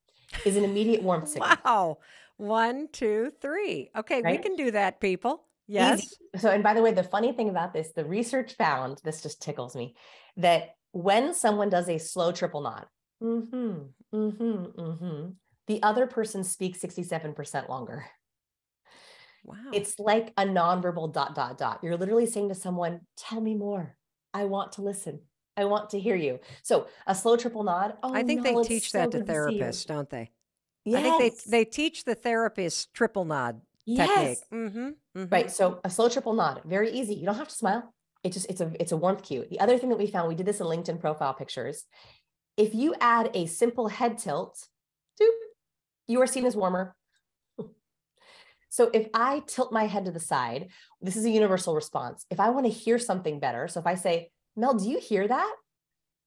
is an immediate warmth signal. Wow. One, two, three. Okay, right? We can do that, people. Yes. Easy. So, and by the way, the funny thing about this, the research found, this just tickles me, that when someone does a slow triple nod, mm-hmm, mm-hmm, mm-hmm, the other person speaks sixty-seven percent longer. Wow. It's like a nonverbal dot, dot, dot. You're literally saying to someone, tell me more. I want to listen. I want to hear you. So a slow triple nod. Oh, I think no, they teach so that to therapists, don't they? Yes. I think they, they teach the therapist triple nod yes. technique. Mm-hmm, mm-hmm. Right. So a slow triple nod, very easy. You don't have to smile. It just, it's a, it's a warmth cue. The other thing that we found, we did this in LinkedIn profile pictures. If you add a simple head tilt, doop, you are seen as warmer. So if I tilt my head to the side, this is a universal response. If I want to hear something better. So if I say, Mel, do you hear that?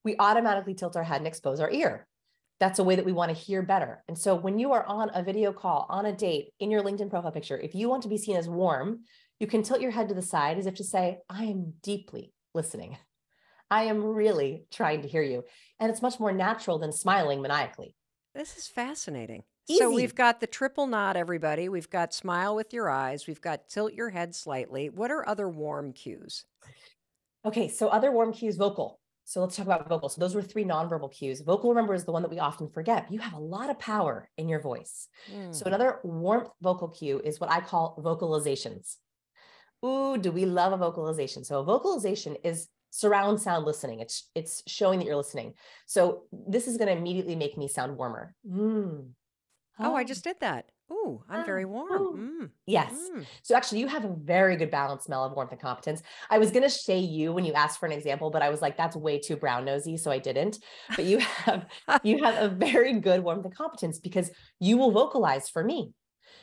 We automatically tilt our head and expose our ear. That's a way that we want to hear better. And so when you are on a video call, on a date, in your LinkedIn profile picture, if you want to be seen as warm, you can tilt your head to the side as if to say, I am deeply listening. I am really trying to hear you. And it's much more natural than smiling maniacally. This is fascinating. Easy. So we've got the triple nod, everybody. We've got smile with your eyes. We've got tilt your head slightly. What are other warm cues? Okay, so other warm cues, vocal. So let's talk about vocal. So those were three nonverbal cues. Vocal, remember, is the one that we often forget. You have a lot of power in your voice. Mm. So another warmth vocal cue is what I call vocalizations. Ooh, do we love a vocalization? So a vocalization is surround sound listening. It's, it's showing that you're listening. So this is going to immediately make me sound warmer. Mm. Oh, oh, I just did that. Ooh, I'm oh, very warm. Mm. Yes. Mm. So actually you have a very good balance, Mel, of warmth and competence. I was going to say you when you asked for an example, but I was like, that's way too brown nosy. So I didn't, but you have, you have a very good warmth and competence because you will vocalize for me.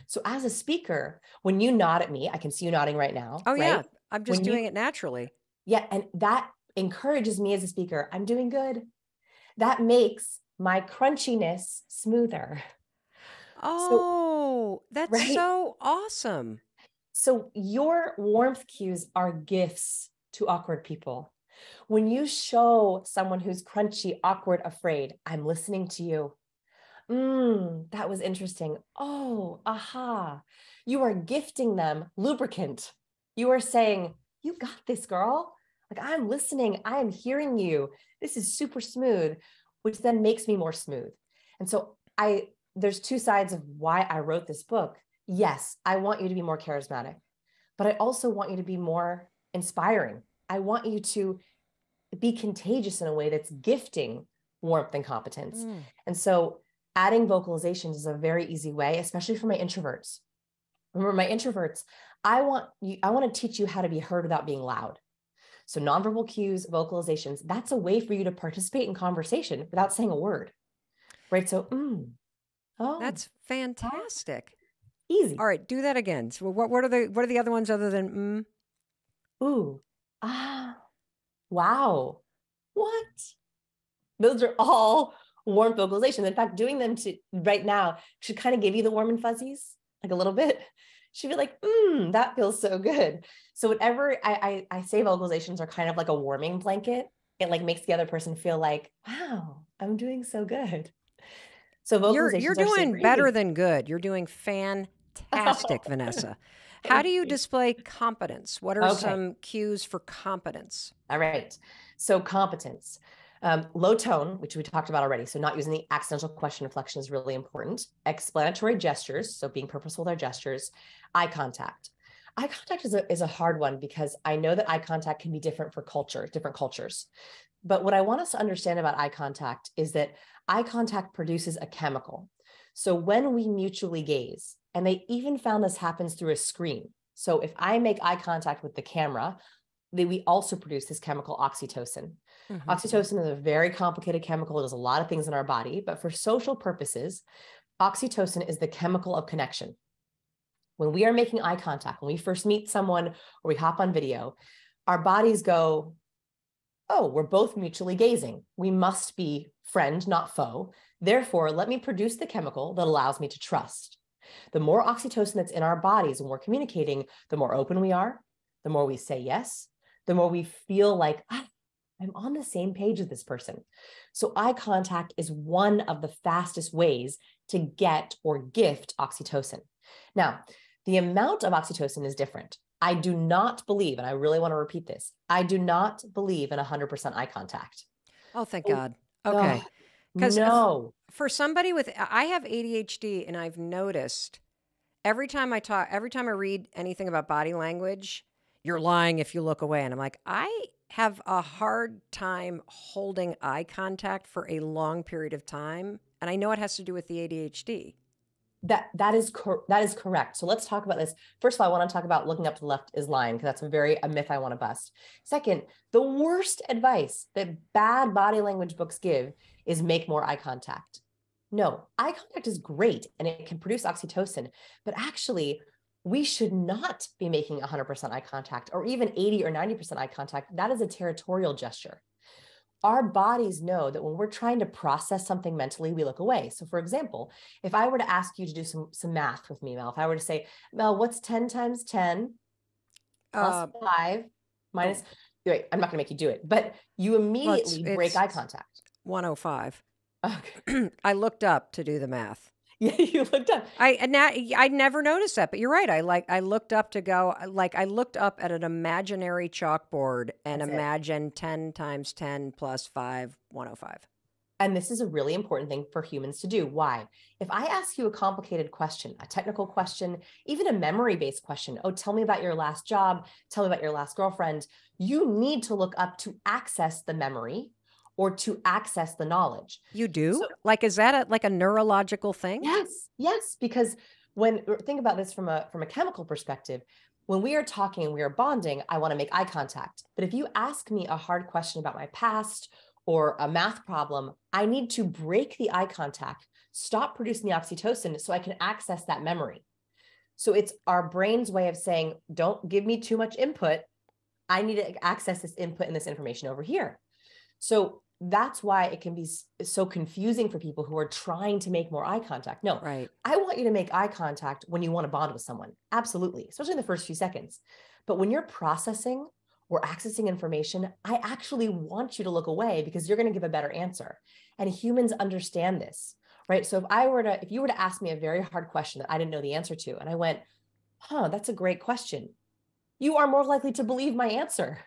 So as a speaker, when you nod at me, I can see you nodding right now. Oh right? Yeah. I'm just when doing you, it naturally. Yeah. And that encourages me as a speaker. I'm doing good. That makes my crunchiness smoother. Oh, so, that's right? So awesome. So your warmth cues are gifts to awkward people. When you show someone who's crunchy, awkward, afraid, I'm listening to you. Mm, that was interesting. Oh, aha. You are gifting them lubricant. You are saying, you got this, girl. Like, I'm listening. I am hearing you. This is super smooth, which then makes me more smooth. And so I... There's two sides of why I wrote this book. Yes, I want you to be more charismatic, but I also want you to be more inspiring. I want you to be contagious in a way that's gifting warmth and competence. Mm. And so adding vocalizations is a very easy way, especially for my introverts. Remember, my introverts, I want you, I want to teach you how to be heard without being loud. So nonverbal cues, vocalizations, that's a way for you to participate in conversation without saying a word, right? So, mm. Oh, that's fantastic. Easy. All right. Do that again. So what, what are the, what are the other ones other than, mm? Ooh, ah, wow. What? Those are all warm vocalizations. In fact, doing them to right now should kind of give you the warm and fuzzies, like a little bit. She'd be like, mm, that feels so good. So whatever I, I, I say, vocalizations are kind of like a warming blanket. It like makes the other person feel like, wow, I'm doing so good. So you're, you're doing better than good. You're doing fantastic, Vanessa. How do you display competence? What are okay. some cues for competence? All right. So competence, um, low tone, which we talked about already. So not using the accidental question inflection is really important. Explanatory gestures. So being purposeful with our gestures, eye contact. Eye contact is a, is a hard one because I know that eye contact can be different for culture, different cultures. But what I want us to understand about eye contact is that eye contact produces a chemical. So when we mutually gaze, and they even found this happens through a screen. So if I make eye contact with the camera, then we also produce this chemical oxytocin. Mm-hmm. Oxytocin is a very complicated chemical. It does a lot of things in our body, but for social purposes, oxytocin is the chemical of connection. When we are making eye contact, when we first meet someone or we hop on video, our bodies go, oh, we're both mutually gazing. We must be friend, not foe. Therefore, let me produce the chemical that allows me to trust. The more oxytocin that's in our bodies when we're communicating, the more open we are, the more we say yes, the more we feel like, ah, I'm on the same page with this person. So eye contact is one of the fastest ways to get or gift oxytocin. Now, the amount of oxytocin is different. I do not believe, and I really want to repeat this, I do not believe in one hundred percent eye contact. Oh, thank oh, God. Okay. Because no. for somebody with, I have A D H D and I've noticed every time I talk, every time I read anything about body language, you're lying if you look away. And I'm like, I have a hard time holding eye contact for a long period of time. And I know it has to do with the A D H D. That, that is cor- that is correct. So let's talk about this. First of all, I want to talk about looking up to the left is lying, because that's a very a myth I want to bust. Second, the worst advice that bad body language books give is make more eye contact. No, eye contact is great and it can produce oxytocin, but actually we should not be making one hundred percent eye contact or even eighty or ninety percent eye contact. That is a territorial gesture. Our bodies know that when we're trying to process something mentally, we look away. So for example, if I were to ask you to do some, some math with me, Mel, if I were to say, Mel, what's ten times ten plus uh, five minus, oh. wait, I'm not gonna make you do it, but you immediately well, it's, break it's eye contact. one oh five. Okay. I looked up to do the math. Yeah, you looked up. I and now I never noticed that, but you're right. I like I looked up to go like I looked up at an imaginary chalkboard and That's imagined it. ten times ten plus five, one oh five. And this is a really important thing for humans to do. Why? If I ask you a complicated question, a technical question, even a memory-based question, oh, tell me about your last job, tell me about your last girlfriend, you need to look up to access the memory or to access the knowledge. You do? So, like, is that a, like a neurological thing? Yes, yes. Because when, think about this from a, from a chemical perspective, when we are talking and we are bonding, I wanna make eye contact. But if you ask me a hard question about my past or a math problem, I need to break the eye contact, stop producing the oxytocin so I can access that memory. So it's our brain's way of saying, don't give me too much input. I need to access this input and this information over here. So that's why it can be so confusing for people who are trying to make more eye contact. No, right. I want you to make eye contact when you want to bond with someone. Absolutely. Especially in the first few seconds. But when you're processing or accessing information, I actually want you to look away because you're going to give a better answer. And humans understand this, right? So if I were to, if you were to ask me a very hard question that I didn't know the answer to, and I went, huh, that's a great question. You are more likely to believe my answer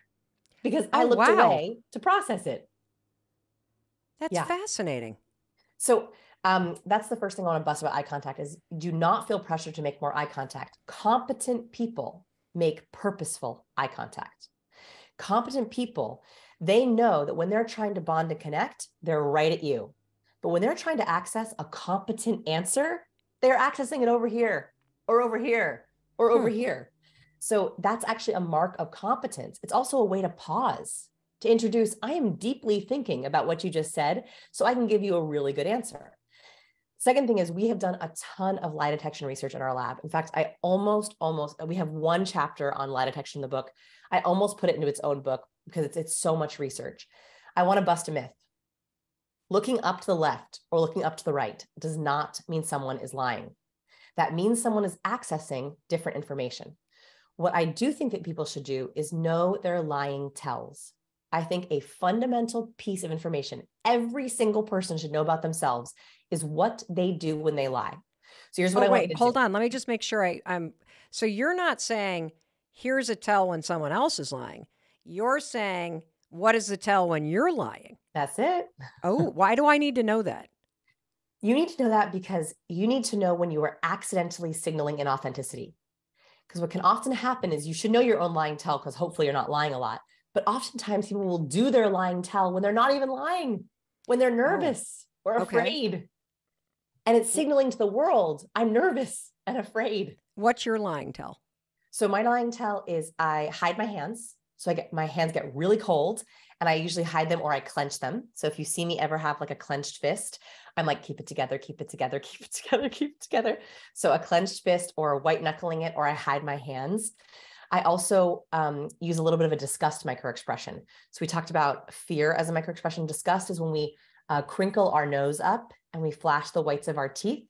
because I oh, looked wow. away to process it. That's yeah. fascinating. So um, that's the first thing I want to bust about eye contact is do not feel pressure to make more eye contact. Competent people make purposeful eye contact. Competent people, they know that when they're trying to bond and connect, they're right at you. But when they're trying to access a competent answer, they're accessing it over here or over here or hmm. over here. So that's actually a mark of competence. It's also a way to pause. To introduce, I am deeply thinking about what you just said, so I can give you a really good answer. Second thing is we have done a ton of lie detection research in our lab. In fact, I almost, almost, we have one chapter on lie detection in the book. I almost put it into its own book because it's, it's so much research. I want to bust a myth. Looking up to the left or looking up to the right does not mean someone is lying. That means someone is accessing different information. What I do think that people should do is know their lying tells. I think a fundamental piece of information every single person should know about themselves is what they do when they lie. So here's what oh, I wait, want to hold do. on. Let me just make sure I, I'm, so you're not saying, here's a tell when someone else is lying. You're saying, what is the tell when you're lying? That's it. Oh, why do I need to know that? You need to know that because you need to know when you are accidentally signaling inauthenticity. Because what can often happen is you should know your own lying tell because hopefully you're not lying a lot. But oftentimes people will do their lying tell when they're not even lying, when they're nervous oh, or afraid. Okay. And it's signaling to the world, I'm nervous and afraid. What's your lying tell? So my lying tell is I hide my hands. So I get, my hands get really cold and I usually hide them or I clench them. So if you see me ever have like a clenched fist, I'm like, keep it together, keep it together, keep it together, keep it together. So a clenched fist or white knuckling it, or I hide my hands. I also um, use a little bit of a disgust microexpression. So we talked about fear as a microexpression. Disgust is when we uh, crinkle our nose up and we flash the whites of our teeth.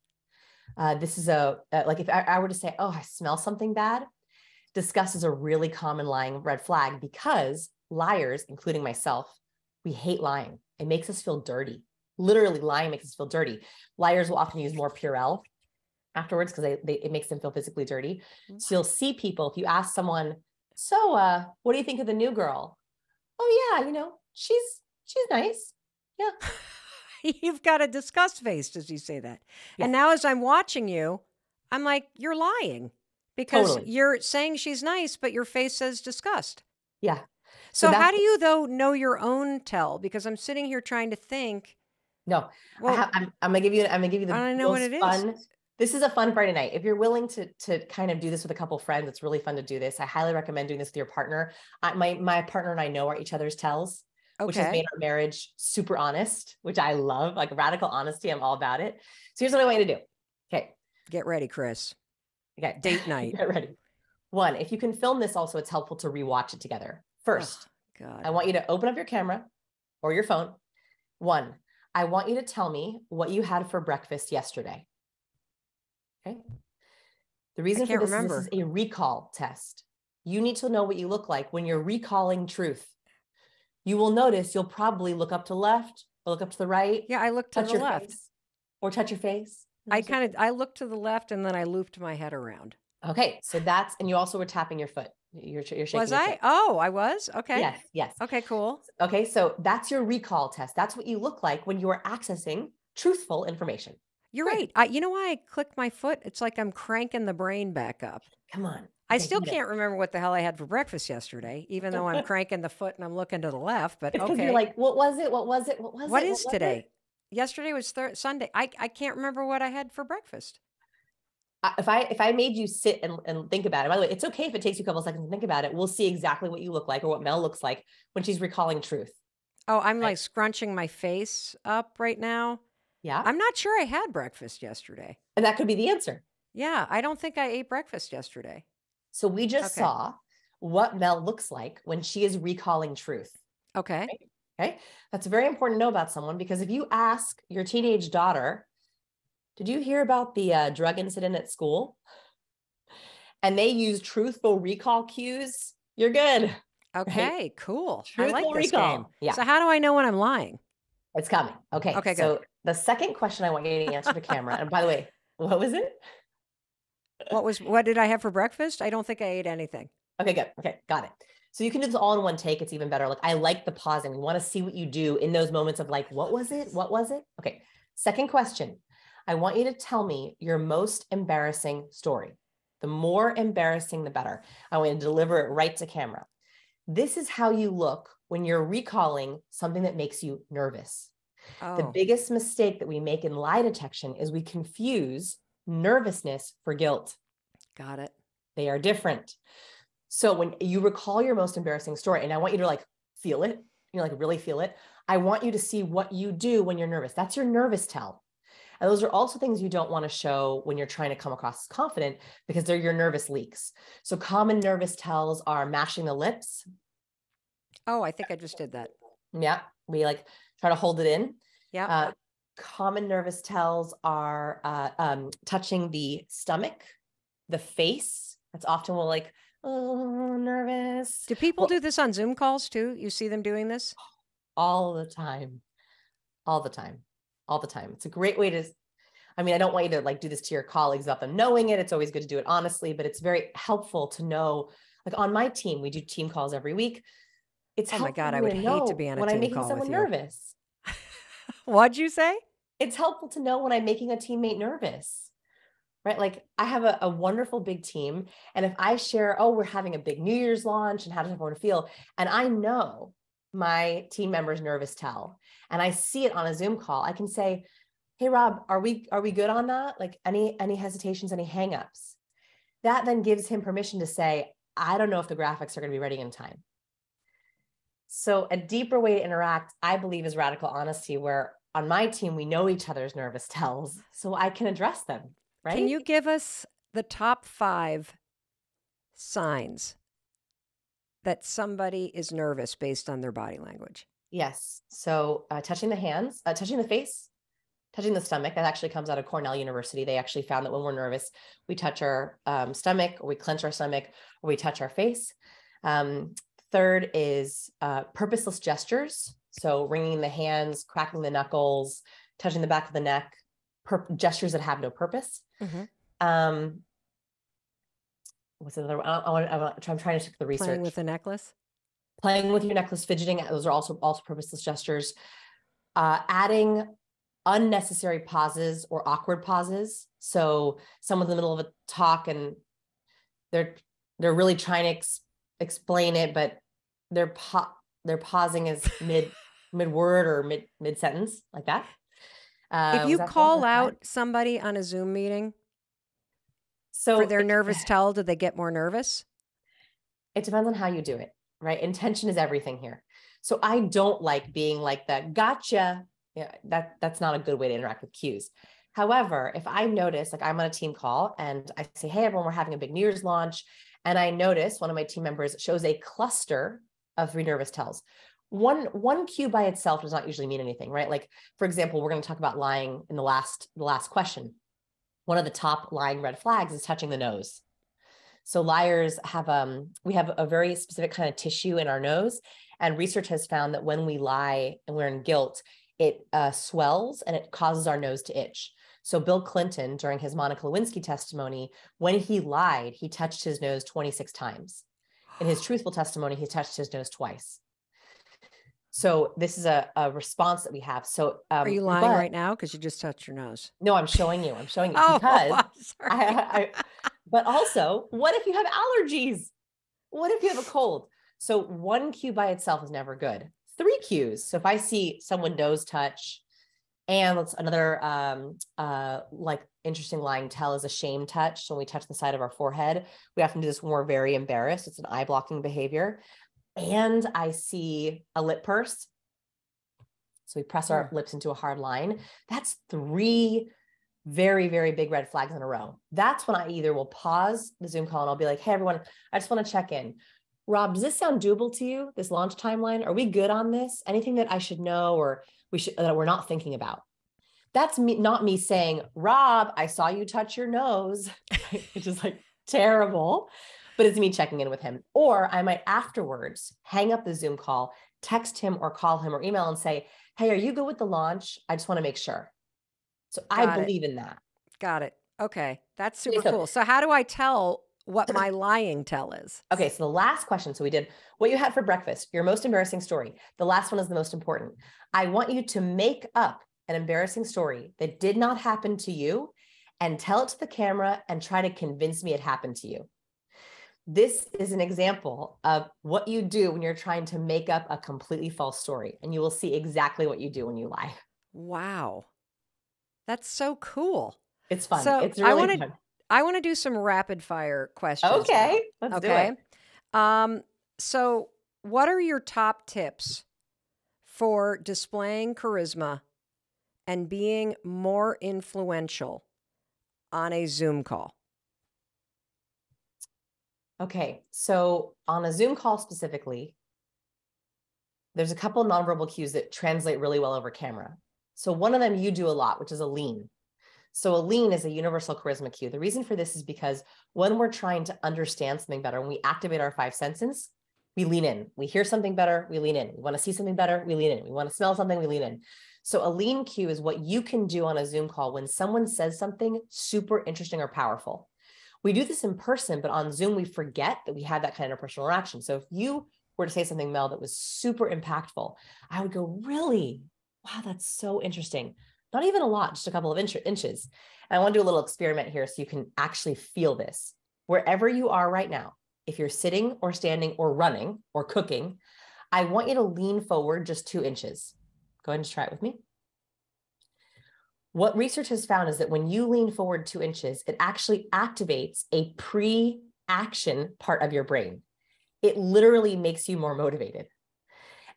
Uh, this is a, uh, like if I, I were to say, oh, I smell something bad. Disgust is a really common lying red flag because liars, including myself, we hate lying. It makes us feel dirty. Literally lying makes us feel dirty. Liars will often use more Purell afterwards because they, they it makes them feel physically dirty. So you'll see people, if you ask someone, so uh what do you think of the new girl? Oh yeah, you know, she's she's nice. Yeah. You've got a disgust face as you say that. Yeah. And now as I'm watching you, I'm like, you're lying because totally. You're saying she's nice, but your face says disgust. Yeah. So, so how do you though know your own tell? Because I'm sitting here trying to think. No, well, I have, I'm, I'm gonna give you I'm gonna give you the I don't know most what it fun is. This is a fun Friday night. If you're willing to, to kind of do this with a couple of friends, it's really fun to do this. I highly recommend doing this with your partner. I, my, my partner and I know our each other's tells, okay. which has made our marriage super honest, which I love, like radical honesty. I'm all about it. So here's what I want you to do. Okay. Get ready, Chris. I got date night. Get ready. One, if you can film this also, it's helpful to rewatch it together. First, oh, God. I want you to open up your camera or your phone. One, I want you to tell me what you had for breakfast yesterday. Okay. The reason for this remember. is this is a recall test. You need to know what you look like when you're recalling truth. You will notice you'll probably look up to left or look up to the right. Yeah, I looked to the left. Face, or touch your face. I kind of, I looked to the left and then I looped my head around. Okay. So that's, and you also were tapping your foot. You're, you're shaking. Was your I? Foot. Oh, I was. Okay. Yes. Yes. Okay, cool. Okay. So that's your recall test. That's what you look like when you are accessing truthful information. You're Great. right. I, you know why I click my foot? It's like I'm cranking the brain back up. Come on. I still can't remember what the hell I had for breakfast yesterday, even though I'm cranking the foot and I'm looking to the left, but okay. You're like, what was it? What was it? What was it? What is today? Yesterday was thir- Sunday. I, I can't remember what I had for breakfast. Uh, if I, if I made you sit and, and think about it, by the way, it's okay if it takes you a couple of seconds to think about it. We'll see exactly what you look like or what Mel looks like when she's recalling truth. Oh, I'm right. like scrunching my face up right now. Yeah. I'm not sure I had breakfast yesterday. And that could be the answer. Yeah. I don't think I ate breakfast yesterday. So we just okay. saw what Mel looks like when she is recalling truth. Okay. Right? Okay. That's very important to know about someone, because if you ask your teenage daughter, did you hear about the uh, drug incident at school? And they use truthful recall cues, you're good. Okay, right? Cool. Truthful I like this recall. Game. Yeah. So how do I know when I'm lying? It's coming. Okay. Okay. So good. The second question I want you to answer to camera. And by the way, what was it? What was, what did I have for breakfast? I don't think I ate anything. Okay, good. Okay. Got it. So you can do this all in one take. It's even better. Like, I like the pausing. We want to see what you do in those moments of like, what was it? What was it? Okay. Second question. I want you to tell me your most embarrassing story. The more embarrassing, the better. I want you to deliver it right to camera. This is how you look when you're recalling something that makes you nervous. Oh. The biggest mistake that we make in lie detection is we confuse nervousness for guilt. Got it. They are different. So when you recall your most embarrassing story, and I want you to like feel it, you know, like really feel it. I want you to see what you do when you're nervous. That's your nervous tell. And those are also things you don't want to show when you're trying to come across as confident, because they're your nervous leaks. So common nervous tells are mashing the lips. Oh, I think I just did that. Yeah. We like try to hold it in. Yeah. Uh, common nervous tells are uh, um, touching the stomach, the face. That's often we'll like, oh, nervous. Do people well, do this on Zoom calls too? You see them doing this? All the time. All the time. All the time. It's a great way to, I mean, I don't want you to like do this to your colleagues without them knowing it. It's always good to do it honestly, but it's very helpful to know, like on my team, we do team calls every week. It's oh my God, I would hate to be on a team call with you. When I'm making someone nervous. What'd you say? It's helpful to know when I'm making a teammate nervous, right? Like I have a, a wonderful big team. And if I share, oh, we're having a big New Year's launch and how does everyone feel? And I know my team members' nervous tell, and I see it on a Zoom call, I can say, hey, Rob, are we, are we good on that? Like any, any hesitations, any hangups? That then gives him permission to say, I don't know if the graphics are going to be ready in time. So a deeper way to interact, I believe, is radical honesty, where on my team, we know each other's nervous tells, so I can address them, right? Can you give us the top five signs that somebody is nervous based on their body language? Yes. So uh, touching the hands, uh, touching the face, touching the stomach, that actually comes out of Cornell University. They actually found that when we're nervous, we touch our um, stomach, or we clench our stomach, or we touch our face. Um, third is uh, purposeless gestures. So wringing the hands, cracking the knuckles, touching the back of the neck, per- gestures that have no purpose. Mm-hmm. Um, what's another one? I want, I want, I'm trying to check the research. Playing with a necklace? Playing with your necklace, fidgeting. Those are also, also purposeless gestures. Uh, adding unnecessary pauses or awkward pauses. So someone's in the middle of a talk and they're they're really trying to ex- explain it, but they're pa- they're pausing is mid mid word or mid mid sentence, like that. Uh, if you call out somebody on a Zoom meeting, so for their nervous tell, do they get more nervous? It depends on how you do it, right? Intention is everything here. So I don't like being like that. Gotcha. Yeah, that that's not a good way to interact with cues. However, if I notice, like I'm on a team call and I say, hey, everyone, we're having a big New Year's launch. And I notice one of my team members shows a cluster of three nervous tells. One, one cue by itself does not usually mean anything, right? Like, for example, we're going to talk about lying in the last, the last question. One of the top lying red flags is touching the nose. So liars have, um, we have a very specific kind of tissue in our nose, and research has found that when we lie and we're in guilt, it uh, swells and it causes our nose to itch. So Bill Clinton, during his Monica Lewinsky testimony, when he lied, he touched his nose twenty-six times. In his truthful testimony, he touched his nose twice. So this is a, a response that we have. So um, are you lying but, right now? Because you just touched your nose. No, I'm showing you. I'm showing you oh, because. Wow, sorry. I, I, but also, what if you have allergies? What if you have a cold? So one cue by itself is never good. Three cues. So if I see someone nose touch, and let's another um, uh, like interesting lying tell is a shame touch. So when we touch the side of our forehead, we often do this when we're very embarrassed. It's an eye blocking behavior. And I see a lip purse. So we press our lips into a hard line. That's three very, very big red flags in a row. That's when I either will pause the Zoom call and I'll be like, hey, everyone, I just want to check in. Rob, does this sound doable to you? This launch timeline? Are we good on this? Anything that I should know or we should that we're not thinking about? That's me, not me saying, Rob, I saw you touch your nose, which is like terrible. But it's me checking in with him. Or I might afterwards hang up the Zoom call, text him or call him or email and say, hey, are you good with the launch? I just want to make sure. So Got I it. believe in that. Got it. Okay. That's super so, cool. So how do I tell what my lying tell is? Okay. So the last question. So we did what you had for breakfast, your most embarrassing story. The last one is the most important. I want you to make up an embarrassing story that did not happen to you and tell it to the camera and try to convince me it happened to you. This is an example of what you do when you're trying to make up a completely false story, and you will see exactly what you do when you lie. Wow. That's so cool. It's fun. So it's really I wanna, fun. I want to do some rapid fire questions. Okay. Now. Let's okay. do it. Um, so what are your top tips for displaying charisma and being more influential on a Zoom call? Okay. So on a Zoom call specifically, there's a couple of nonverbal cues that translate really well over camera. So one of them you do a lot, which is a lean. So a lean is a universal charisma cue. The reason for this is because when we're trying to understand something better, when we activate our five senses, we lean in. We hear something better, we lean in. We want to see something better, we lean in. We want to smell something, we lean in. So a lean cue is what you can do on a Zoom call when someone says something super interesting or powerful. We do this in person, but on Zoom, we forget that we had that kind of interpersonal interaction. So if you were to say something, Mel, that was super impactful, I would go, really? Wow, that's so interesting. Not even a lot, just a couple of inch inches. And I want to do a little experiment here so you can actually feel this. Wherever you are right now, if you're sitting or standing or running or cooking, I want you to lean forward just two inches. Go ahead and try it with me. What research has found is that when you lean forward two inches, it actually activates a pre-action part of your brain. It literally makes you more motivated.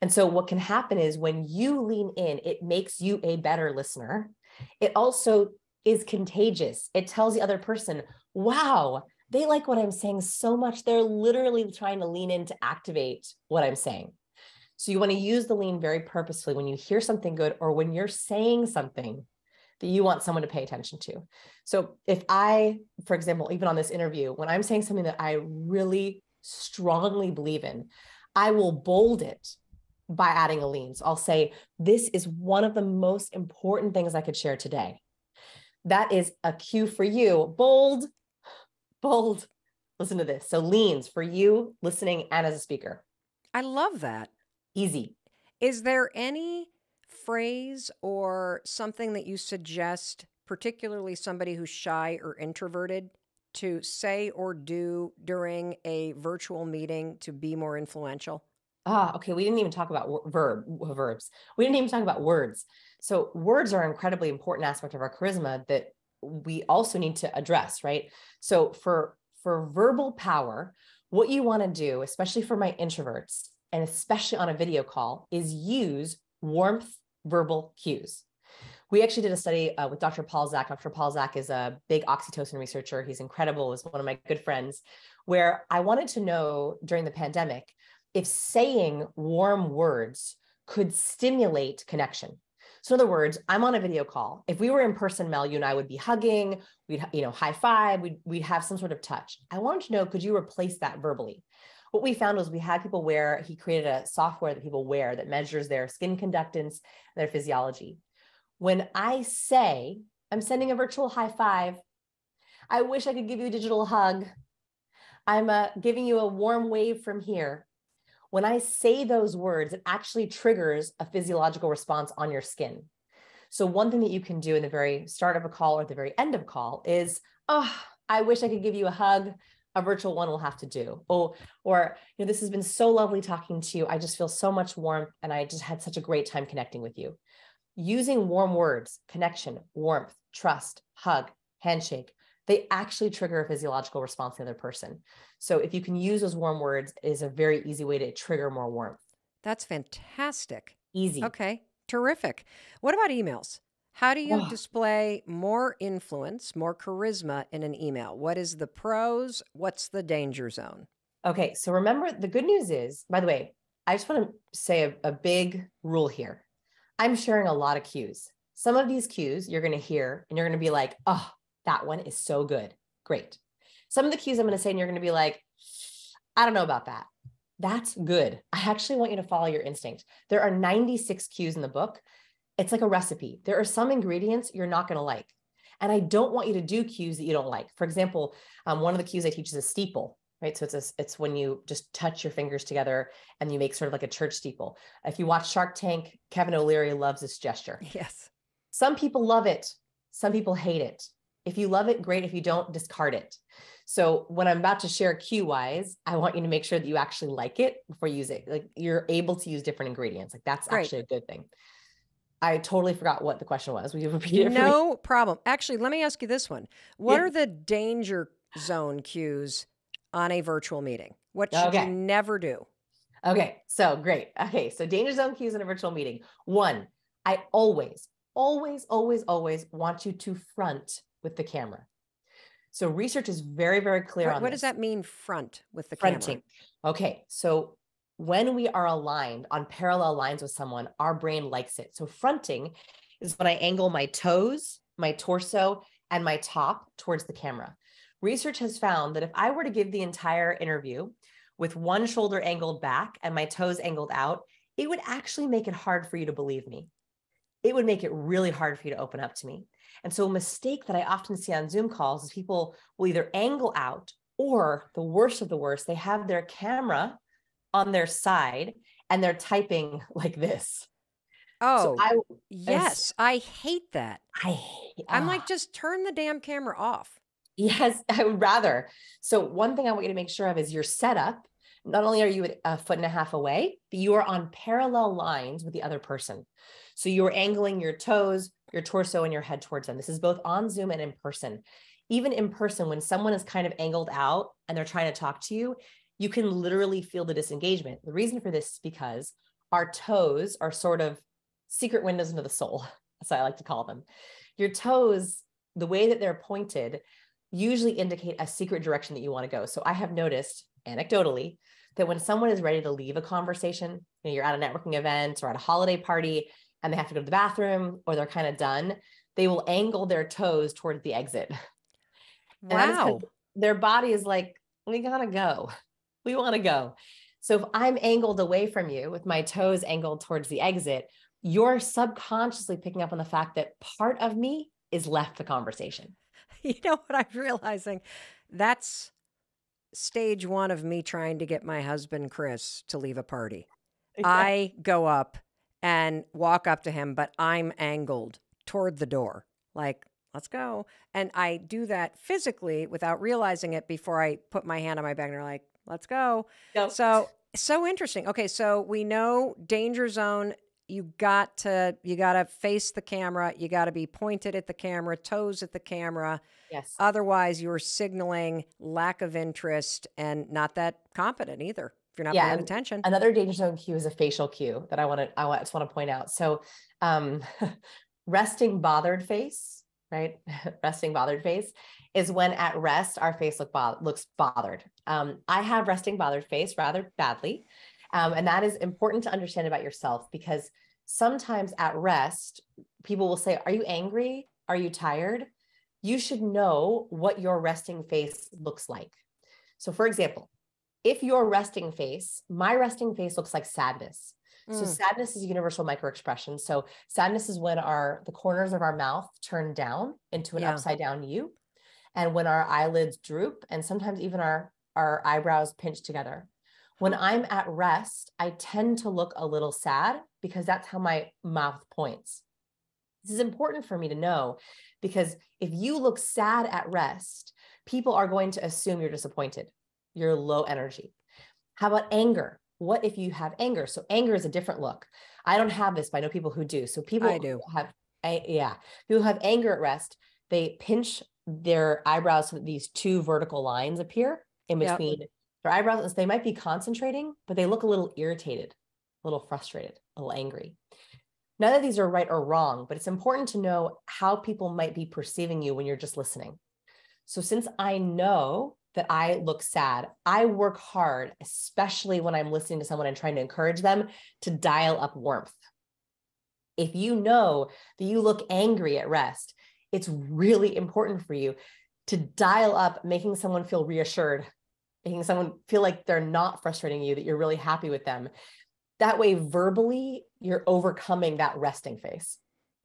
And so what can happen is when you lean in, it makes you a better listener. It also is contagious. It tells the other person, wow, they like what I'm saying so much. They're literally trying to lean in to activate what I'm saying. So you want to use the lean very purposefully when you hear something good or when you're saying something that you want someone to pay attention to. So if I, for example, even on this interview, when I'm saying something that I really strongly believe in, I will bold it by adding a lean. So I'll say, this is one of the most important things I could share today. That is a cue for you. Bold, bold. Listen to this. So leans for you listening and as a speaker. I love that. Easy. Is there any phrase or something that you suggest, particularly somebody who's shy or introverted, to say or do during a virtual meeting to be more influential? Ah, okay. We didn't even talk about verb verbs. We didn't even talk about words. So words are an incredibly important aspect of our charisma that we also need to address, right? So for, for verbal power, what you want to do, especially for my introverts, and especially on a video call, is use warmth verbal cues. we actually did a study uh, with Doctor Paul Zak. Doctor Paul Zak is a big oxytocin researcher. He's incredible. He's one of my good friends, where I wanted to know during the pandemic if saying warm words could stimulate connection. So in other words, I'm on a video call. If we were in person, Mel, you and I would be hugging, we'd, you know, high five, we'd, we'd have some sort of touch. I wanted to know, could you replace that verbally? What we found was we had people wear, he created a software that people wear that measures their skin conductance, their physiology. When I say, I'm sending a virtual high five, I wish I could give you a digital hug, I'm uh, giving you a warm wave from here. When I say those words, it actually triggers a physiological response on your skin. So one thing that you can do in the very start of a call or at the very end of a call is, oh, I wish I could give you a hug. A virtual one will have to do. Oh, or, you know, this has been so lovely talking to you. I just feel so much warmth and I just had such a great time connecting with you. Using warm words, connection, warmth, trust, hug, handshake, they actually trigger a physiological response in the other person. So if you can use those warm words, it is a very easy way to trigger more warmth. That's fantastic. Easy. Okay, terrific. What about emails? How do you oh. display more influence, more charisma in an email? What is the pros? What's the danger zone? Okay, so remember, the good news is, by the way, I just want to say a, a big rule here. I'm sharing a lot of cues. Some of these cues you're going to hear and you're going to be like, oh, that one is so good. Great. Some of the cues I'm going to say, and you're going to be like, I don't know about that. That's good. I actually want you to follow your instinct. There are ninety-six cues in the book. It's like a recipe. There are some ingredients you're not going to like. And I don't want you to do cues that you don't like. For example, um, one of the cues I teach is a steeple, right? So it's a, it's when you just touch your fingers together and you make sort of like a church steeple. If you watch Shark Tank, Kevin O'Leary loves this gesture. Yes. Some people love it. Some people hate it. If you love it, great. If you don't, discard it. So when I'm about to share cue-wise, I want you to make sure that you actually like it before you use it. Like, you're able to use different ingredients. Like, that's great. Actually a good thing. I totally forgot what the question was. Will you repeat it for No me? problem. Actually, let me ask you this one. What yeah. are the danger zone cues on a virtual meeting? What should okay. you never do? Okay. So great. Okay. So danger zone cues in a virtual meeting. One, I always, always, always, always want you to front with the camera. So research is very, very clear what, on what this. Does that mean, front with the Fronting. camera? Okay, so when we are aligned on parallel lines with someone, our brain likes it. So fronting is when I angle my toes, my torso, and my top towards the camera. Research has found that if I were to give the entire interview with one shoulder angled back and my toes angled out, it would actually make it hard for you to believe me. It would make it really hard for you to open up to me. And so a mistake that I often see on Zoom calls is people will either angle out, or the worst of the worst, they have their camera on their side and they're typing like this. Oh, so I, yes. I hate that. I hate, I'm uh, like, just turn the damn camera off. Yes, I would rather. So one thing I want you to make sure of is your setup. Not only are you a foot and a half away, but you are on parallel lines with the other person. So you're angling your toes, your torso, and your head towards them. This is both on Zoom and in person. Even in person, when someone is kind of angled out and they're trying to talk to you, you can literally feel the disengagement. The reason for this is because our toes are sort of secret windows into the soul. That's what I like to call them. Your toes, the way that they're pointed, usually indicate a secret direction that you want to go. So I have noticed anecdotally that when someone is ready to leave a conversation, you know, you're at a networking event or at a holiday party, and they have to go to the bathroom, or they're kind of done, they will angle their toes towards the exit. And wow. Their body is like, we gotta go. We want to go. So if I'm angled away from you with my toes angled towards the exit, you're subconsciously picking up on the fact that part of me is left the conversation. You know what I'm realizing? That's stage one of me trying to get my husband, Chris, to leave a party. Exactly. I go up and walk up to him, but I'm angled toward the door, like, let's go. And I do that physically without realizing it before I put my hand on my back and they're like, let's go. Yep. So, so interesting. Okay. So we know danger zone, you got to, you got to face the camera. You got to be pointed at the camera, toes at the camera. Yes. Otherwise you're signaling lack of interest and not that competent either. If you're not yeah, paying attention. Another danger zone cue is a facial cue that I want to, I just want to point out. So um, resting bothered face, right? Resting bothered face is when at rest, our face look bo- looks bothered. Um, I have resting bothered face rather badly. Um, and that is important to understand about yourself, because sometimes at rest, people will say, are you angry? Are you tired? You should know what your resting face looks like. So for example, if your resting face, my resting face looks like sadness. Mm. So sadness is a universal microexpression. So sadness is when our the corners of our mouth turn down into an yeah. upside down U, and when our eyelids droop, and sometimes even our, our eyebrows pinch together. When I'm at rest, I tend to look a little sad because that's how my mouth points. This is important for me to know, because if you look sad at rest, people are going to assume you're disappointed, you're low energy. How about anger? What if you have anger? So anger is a different look. I don't have this, but I know people who do. So people I do. who have, I, yeah, people who have anger at rest, they pinch their eyebrows so that these two vertical lines appear in between yep. their eyebrows. So they might be concentrating, but they look a little irritated, a little frustrated, a little angry. None of these are right or wrong, but it's important to know how people might be perceiving you when you're just listening. So since I know that I look sad, I work hard, especially when I'm listening to someone and trying to encourage them, to dial up warmth. If you know that you look angry at rest, it's really important for you to dial up making someone feel reassured, making someone feel like they're not frustrating you, that you're really happy with them. That way, verbally, you're overcoming that resting face.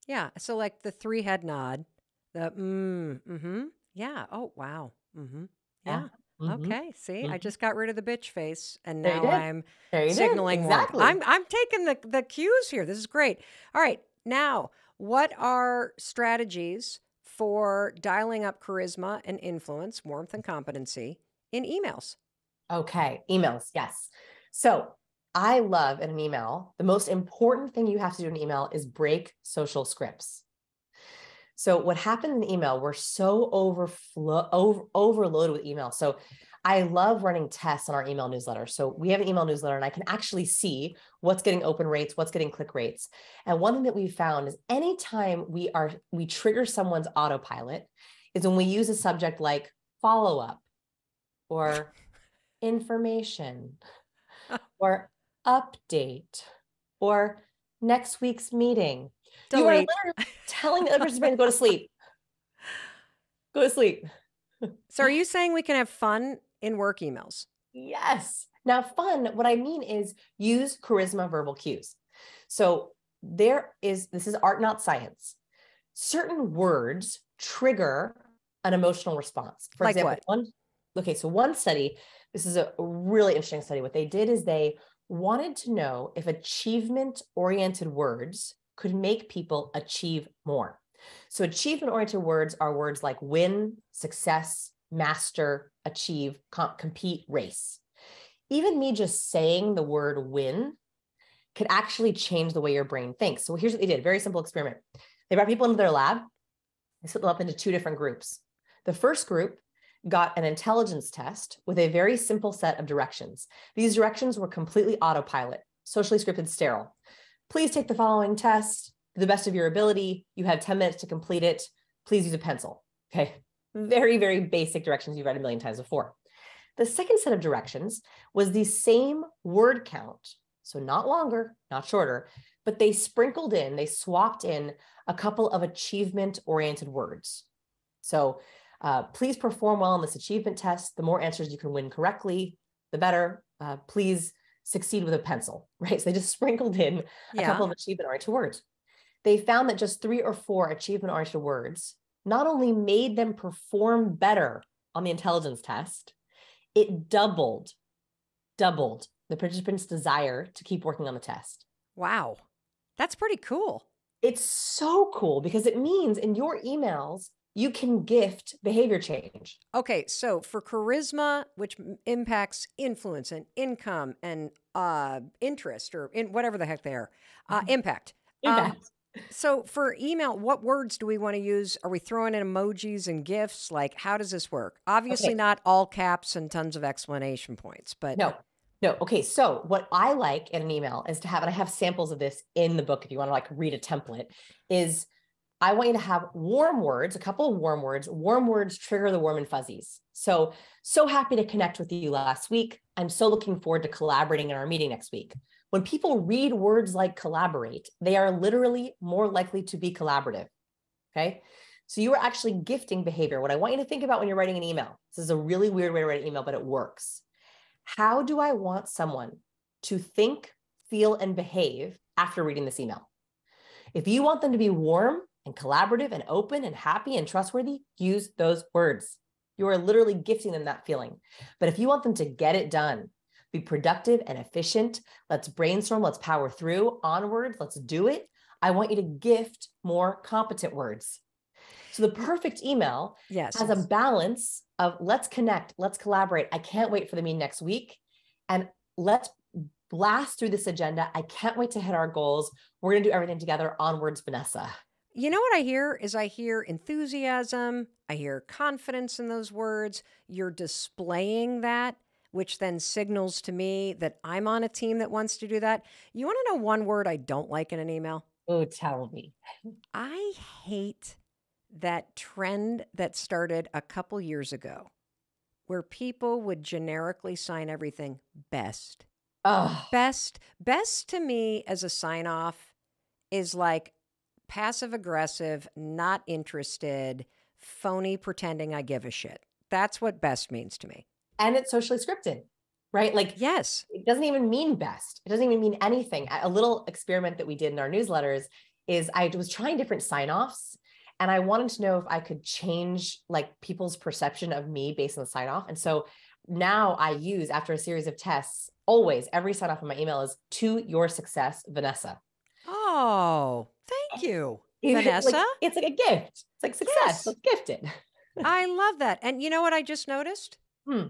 Yeah. So like the three head nod, the mm, mm-hmm, yeah. Oh, wow. Mm-hmm. Yeah. Mm-hmm. Okay. See, mm-hmm. I just got rid of the bitch face, and now I'm signaling exactly. I'm I'm taking the the cues here. This is great. All right. Now, what are strategies for dialing up charisma and influence, warmth and competency in emails? Okay, emails. Yes. So I love in an email, the most important thing you have to do in an email is break social scripts. So what happens in email, we're so overflow, over, overloaded with email. So I love running tests on our email newsletter. So we have an email newsletter, and I can actually see what's getting open rates, what's getting click rates. And one thing that we found is anytime we are, we trigger someone's autopilot is when we use a subject like follow-up or information or update or next week's meeting. Delete. You are literally telling the other person's brain to go to sleep. Go to sleep. So are you saying we can have fun in work emails? Yes. Now fun, what I mean is use charisma verbal cues. So there is, this is art, not science. Certain words trigger an emotional response. For like example, what? one, okay, so one study, this is a really interesting study. What they did is they wanted to know if achievement-oriented words could make people achieve more. So achievement-oriented words are words like win, success, master, achieve, comp, compete, race. Even me just saying the word win could actually change the way your brain thinks. So here's what they did, very simple experiment. They brought people into their lab, they split them up into two different groups. The first group got an intelligence test with a very simple set of directions. These directions were completely autopilot, socially scripted, sterile. Please take the following test to the best of your ability. You have ten minutes to complete it. Please use a pencil. Okay. Very, very basic directions you've read a million times before. The second set of directions was the same word count. So not longer, not shorter, but they sprinkled in, they swapped in a couple of achievement-oriented words. So uh, please perform well on this achievement test. The more answers you can win correctly, the better. Uh, please succeed with a pencil, right? So they just sprinkled in yeah. a couple of achievement-oriented words. They found that just three or four achievement-oriented words not only made them perform better on the intelligence test, it doubled, doubled the participants' desire to keep working on the test. Wow. That's pretty cool. It's so cool because it means in your emails, you can gift behavior change. Okay, so for charisma, which impacts influence and income and uh, interest or in whatever the heck they are, uh, impact. Impact. Um, so for email, what words do we want to use? Are we throwing in emojis and GIFs? Like, how does this work? Obviously okay. not all caps and tons of exclamation points, but... No, no. Okay, so what I like in an email is to have, and I have samples of this in the book if you want to like read a template, is I want you to have warm words, a couple of warm words. Warm words trigger the warm and fuzzies. So, so happy to connect with you last week. I'm so looking forward to collaborating in our meeting next week. When people read words like collaborate, they are literally more likely to be collaborative, okay? So you are actually gifting behavior. What I want you to think about when you're writing an email, this is a really weird way to write an email, but it works. How do I want someone to think, feel, and behave after reading this email? If you want them to be warm and collaborative and open and happy and trustworthy, use those words. You are literally gifting them that feeling. But if you want them to get it done, be productive and efficient, let's brainstorm, let's power through, onward, let's do it, I want you to gift more competent words. So the perfect email yes, has yes. a balance of let's connect, let's collaborate. I can't wait for the meeting next week. And let's blast through this agenda. I can't wait to hit our goals. We're going to do everything together. Onwards, Vanessa. You know what I hear is I hear enthusiasm. I hear confidence in those words. You're displaying that, which then signals to me that I'm on a team that wants to do that. You want to know one word I don't like in an email? Oh, tell me. I hate that trend that started a couple years ago where people would generically sign everything best. Oh. Best, best to me as a sign-off is like passive-aggressive, not interested, phony pretending I give a shit. That's what best means to me. And it's socially scripted, right? Like, yes, it doesn't even mean best. It doesn't even mean anything. A little experiment that we did in our newsletters is I was trying different sign-offs and I wanted to know if I could change like people's perception of me based on the sign-off. And so now I use, after a series of tests, always every sign-off in my email is to your success, Vanessa. Oh, thank you, Vanessa. Like, it's like a gift. It's like success, yes. Let's gift it. I love that. And you know what I just noticed? Hmm.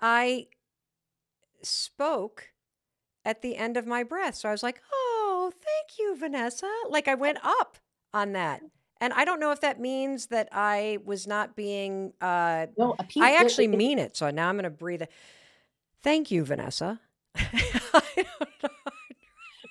I spoke at the end of my breath. So I was like, oh, thank you, Vanessa. Like I went up on that. And I don't know if that means that I was not being, uh, no, a piece, I actually it, it, mean it. So now I'm going to breathe. It. Thank you, Vanessa. I don't know.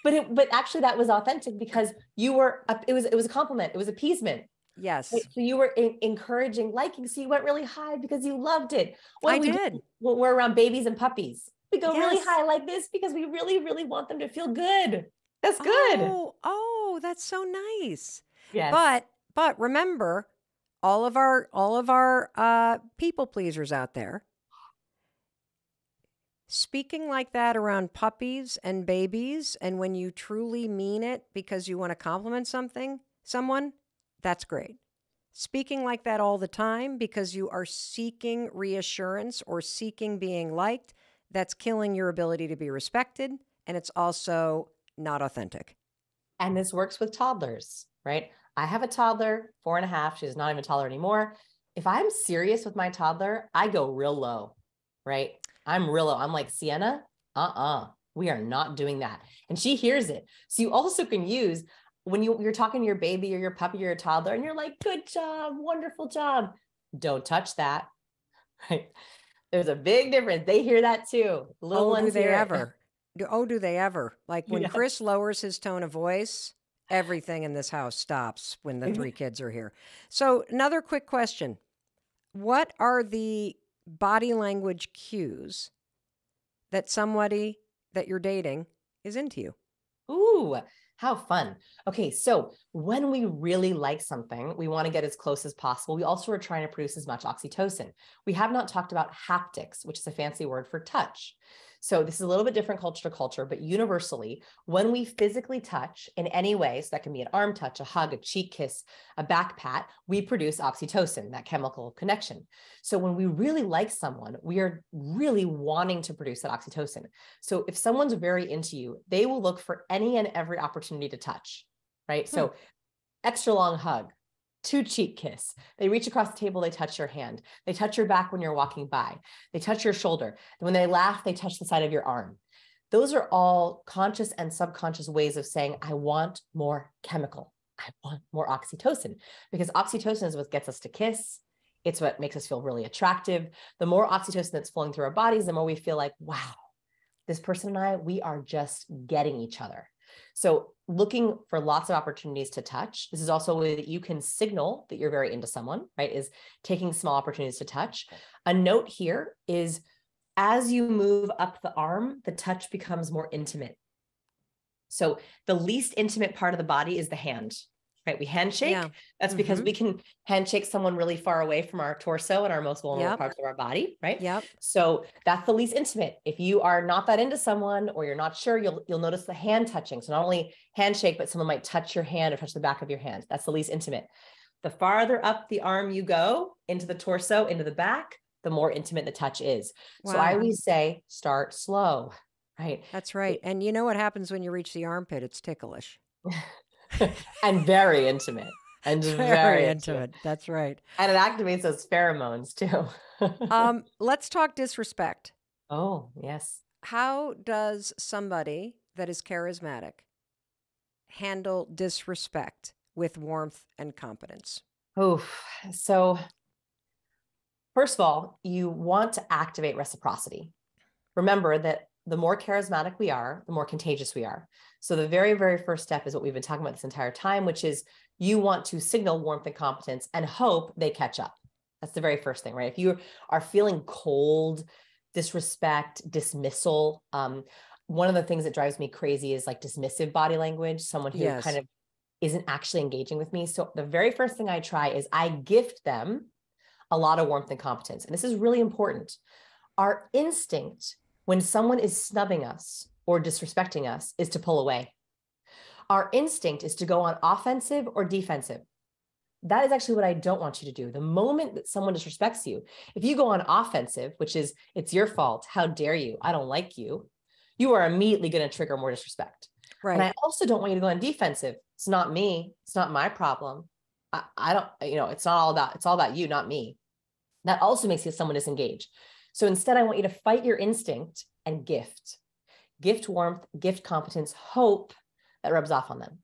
But it, but actually that was authentic because you were, it was, it was a compliment. It was appeasement. Yes. So you were in, encouraging, liking. So you went really high because you loved it. What I we did. Do, well, we're around babies and puppies. We go yes. really high like this because we really, really want them to feel good. That's good. Oh, oh that's so nice. Yes. But, but remember all of our, all of our uh, people pleasers out there speaking like that around puppies and babies. And when you truly mean it because you want to compliment something, someone, that's great. Speaking like that all the time because you are seeking reassurance or seeking being liked, that's killing your ability to be respected. And it's also not authentic. And this works with toddlers, right? I have a toddler, four and a half. She's not even a toddler anymore. If I'm serious with my toddler, I go real low, right? I'm real low. I'm like, Sienna, uh-uh, we are not doing that. And she hears it. So you also can use... When you, you're talking to your baby or your puppy or your toddler and you're like, good job, wonderful job. Don't touch that, right? There's a big difference. They hear that too. Little oh, ones do they hear ever. Do, oh, do they ever. Like when yeah. Chris lowers his tone of voice, everything in this house stops when the three kids are here. So another quick question. What are the body language cues that somebody that you're dating is into you? Ooh. How fun. Okay. So when we really like something, we want to get as close as possible. We also are trying to produce as much oxytocin. We have not talked about haptics, which is a fancy word for touch. So this is a little bit different culture to culture, but universally, when we physically touch in any way, so that can be an arm touch, a hug, a cheek kiss, a back pat, we produce oxytocin, that chemical connection. So when we really like someone, we are really wanting to produce that oxytocin. So if someone's very into you, they will look for any and every opportunity to touch, right? Hmm. So extra long hug, two cheek kiss. They reach across the table, they touch your hand. They touch your back when you're walking by. They touch your shoulder. When they laugh, they touch the side of your arm. Those are all conscious and subconscious ways of saying, I want more chemical. I want more oxytocin because oxytocin is what gets us to kiss. It's what makes us feel really attractive. The more oxytocin that's flowing through our bodies, the more we feel like, wow, this person and I, we are just getting each other. So looking for lots of opportunities to touch. This is also a way that you can signal that you're very into someone, right? Is taking small opportunities to touch. A note here is as you move up the arm, the touch becomes more intimate. So the least intimate part of the body is the hand, right? We handshake. Yeah. That's mm-hmm. because we can handshake someone really far away from our torso and our most vulnerable yep. parts of our body, right? Yep. So that's the least intimate. If you are not that into someone or you're not sure, you'll you'll notice the hand touching. So not only handshake, but someone might touch your hand or touch the back of your hand. That's the least intimate. The farther up the arm you go, into the torso, into the back, the more intimate the touch is. Wow. So I always say, start slow, right? That's right. And you know what happens when you reach the armpit? It's ticklish. And very intimate. And very, very intimate. intimate. That's right. And it activates those pheromones too. um, let's talk disrespect. Oh, yes. How does somebody that is charismatic handle disrespect with warmth and competence? Oh, so... First of all, you want to activate reciprocity. Remember that the more charismatic we are, the more contagious we are. So the very, very first step is what we've been talking about this entire time, which is you want to signal warmth and competence and hope they catch up. That's the very first thing, right? If you are feeling cold, disrespect, dismissal, um, one of the things that drives me crazy is like dismissive body language, someone who yes. kind of isn't actually engaging with me. So the very first thing I try is I gift them a lot of warmth and competence. And this is really important. Our instinct when someone is snubbing us or disrespecting us is to pull away. Our instinct is to go on offensive or defensive. That is actually what I don't want you to do. The moment that someone disrespects you, if you go on offensive, which is, it's your fault, how dare you, I don't like you, you are immediately going to trigger more disrespect. Right. And I also don't want you to go on defensive. It's not me. It's not my problem. I, I don't, you know, it's not all about, it's all about you, not me. That also makes you someone disengaged. So instead, I want you to fight your instinct and gift, gift warmth, gift competence, hope that rubs off on them.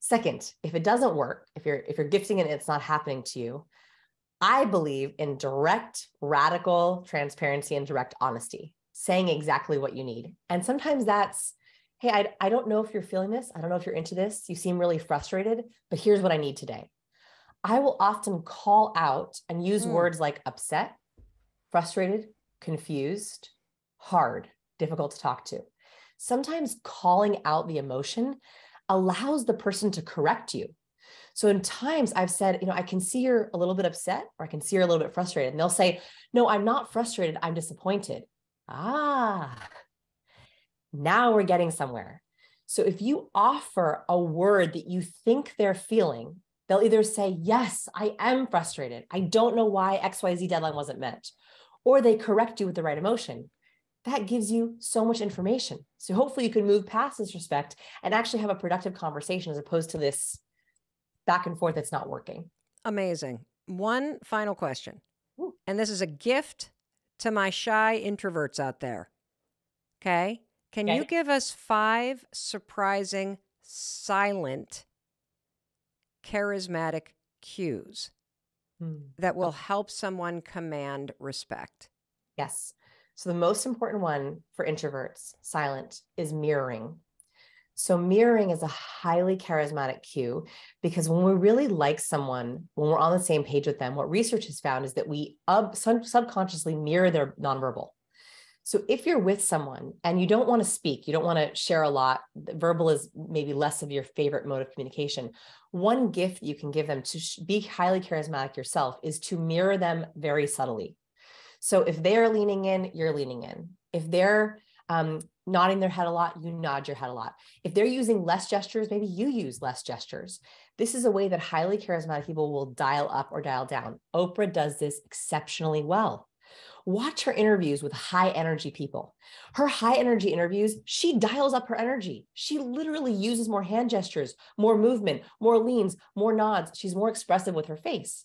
Second, if it doesn't work, if you're, if you're gifting and it's not happening to you, I believe in direct, radical transparency and direct honesty, saying exactly what you need. And sometimes that's, hey, I, I don't know if you're feeling this. I don't know if you're into this. You seem really frustrated, but here's what I need today. I will often call out and use mm. words like upset, frustrated, confused, hard, difficult to talk to. Sometimes calling out the emotion allows the person to correct you. So in times I've said, you know, I can see you're a little bit upset or I can see you're a little bit frustrated. And they'll say, no, I'm not frustrated. I'm disappointed. Ah, now we're getting somewhere. So if you offer a word that you think they're feeling, they'll either say, yes, I am frustrated. I don't know why X Y Z deadline wasn't met. Or they correct you with the right emotion. That gives you so much information. So hopefully you can move past disrespect and actually have a productive conversation as opposed to this back and forth that's not working. Amazing. One final question. Ooh. And this is a gift to my shy introverts out there. Okay? Can okay. you give us five surprising, silent charismatic cues hmm. that will help someone command respect? Yes. So the most important one for introverts, silent, is mirroring. So mirroring is a highly charismatic cue because when we really like someone, when we're on the same page with them, what research has found is that we sub subconsciously mirror their nonverbal. So if you're with someone and you don't want to speak, you don't want to share a lot, verbal is maybe less of your favorite mode of communication. One gift you can give them to be highly charismatic yourself is to mirror them very subtly. So if they're leaning in, you're leaning in. If they're um, nodding their head a lot, you nod your head a lot. If they're using less gestures, maybe you use less gestures. This is a way that highly charismatic people will dial up or dial down. Oprah does this exceptionally well. Watch her interviews with high energy people. Her high energy interviews, she dials up her energy. She literally uses more hand gestures, more movement, more leans, more nods. She's more expressive with her face.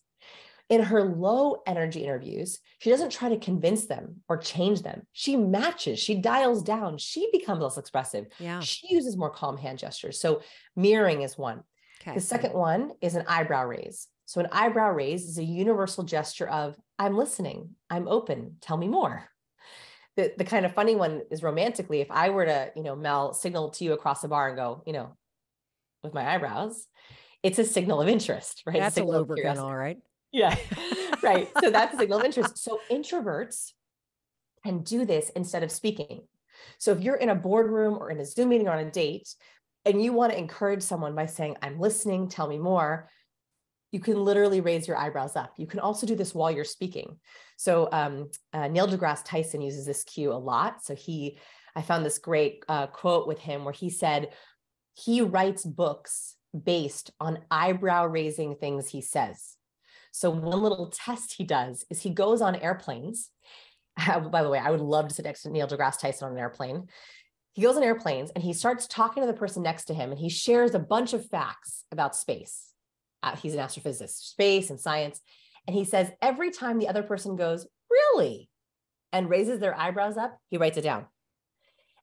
In her low energy interviews, she doesn't try to convince them or change them. She matches, she dials down, she becomes less expressive. Yeah. She uses more calm hand gestures. So mirroring is one. Okay. The second one is an eyebrow raise. So an eyebrow raise is a universal gesture of, I'm listening, I'm open, tell me more. the, the kind of funny one is romantically, if I were to, you know, Mel, signal to you across the bar and go, you know, with my eyebrows, it's a signal of interest, right? That's a, a lubricant, all right. Yeah, right. So that's a signal of interest. So introverts can do this instead of speaking. So if you're in a boardroom or in a Zoom meeting or on a date, and you want to encourage someone by saying, I'm listening, tell me more, you can literally raise your eyebrows up. You can also do this while you're speaking. So um, uh, Neil deGrasse Tyson uses this cue a lot. So he, I found this great uh, quote with him where he said, he writes books based on eyebrow raising things he says. So one little test he does is he goes on airplanes. Uh, by the way, I would love to sit next to Neil deGrasse Tyson on an airplane. He goes on airplanes and he starts talking to the person next to him, and he shares a bunch of facts about space. Uh, he's an astrophysicist, space and science. And he says, every time the other person goes, really? And raises their eyebrows up, he writes it down.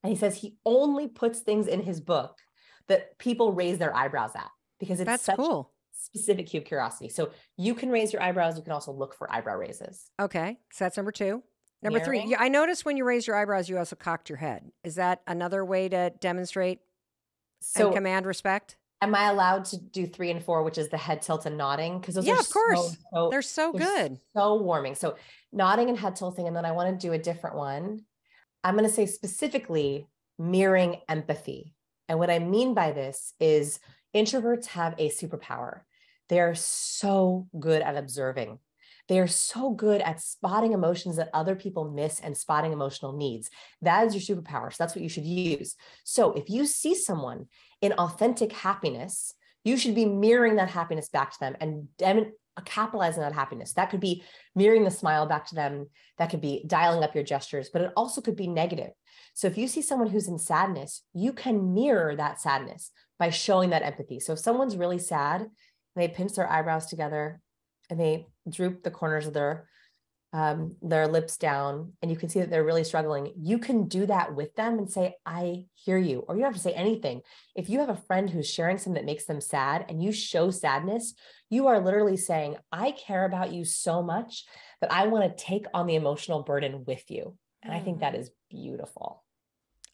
And he says he only puts things in his book that people raise their eyebrows at, because it's That's such cool. specific cue of curiosity. So you can raise your eyebrows. You can also look for eyebrow raises. Okay. So that's number two. Number three, yeah, I noticed when you raise your eyebrows, you also cocked your head. Is that another way to demonstrate so and command respect? Am I allowed to do three and four, which is the head tilt and nodding? Because those yeah, are of course. So, so, they're so they're good. So warming. So nodding and head tilting. And then I want to do a different one. I'm going to say specifically mirroring empathy. And what I mean by this is introverts have a superpower. They are so good at observing. They are so good at spotting emotions that other people miss and spotting emotional needs. That is your superpower. So that's what you should use. So if you see someone in authentic happiness, you should be mirroring that happiness back to them and dem- capitalizing on that happiness. That could be mirroring the smile back to them. That could be dialing up your gestures, but it also could be negative. So if you see someone who's in sadness, you can mirror that sadness by showing that empathy. So if someone's really sad and they pinch their eyebrows together and they droop the corners of their um, their lips down, and you can see that they're really struggling, you can do that with them and say, I hear you, or you don't have to say anything. If you have a friend who's sharing something that makes them sad and you show sadness, you are literally saying, I care about you so much that I want to take on the emotional burden with you. And mm. I think that is beautiful.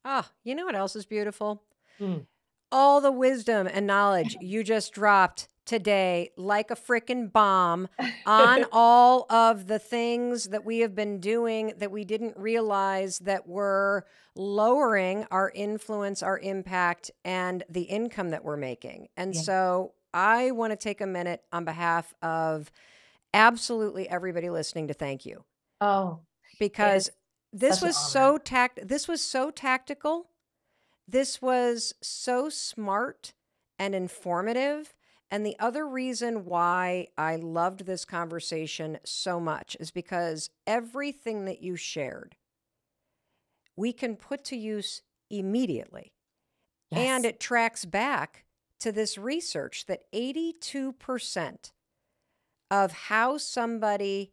Ah, oh, you know what else is beautiful? Mm. All the wisdom and knowledge you just dropped today, like a frickin' bomb, on all of the things that we have been doing that we didn't realize that were lowering our influence, our impact, and the income that we're making. And yeah. so I want to take a minute on behalf of absolutely everybody listening to thank you. Oh, because this was so tact this was so tactical. This was so smart and informative. And the other reason why I loved this conversation so much is because everything that you shared, we can put to use immediately. Yes. And it tracks back to this research that eighty-two percent of how somebody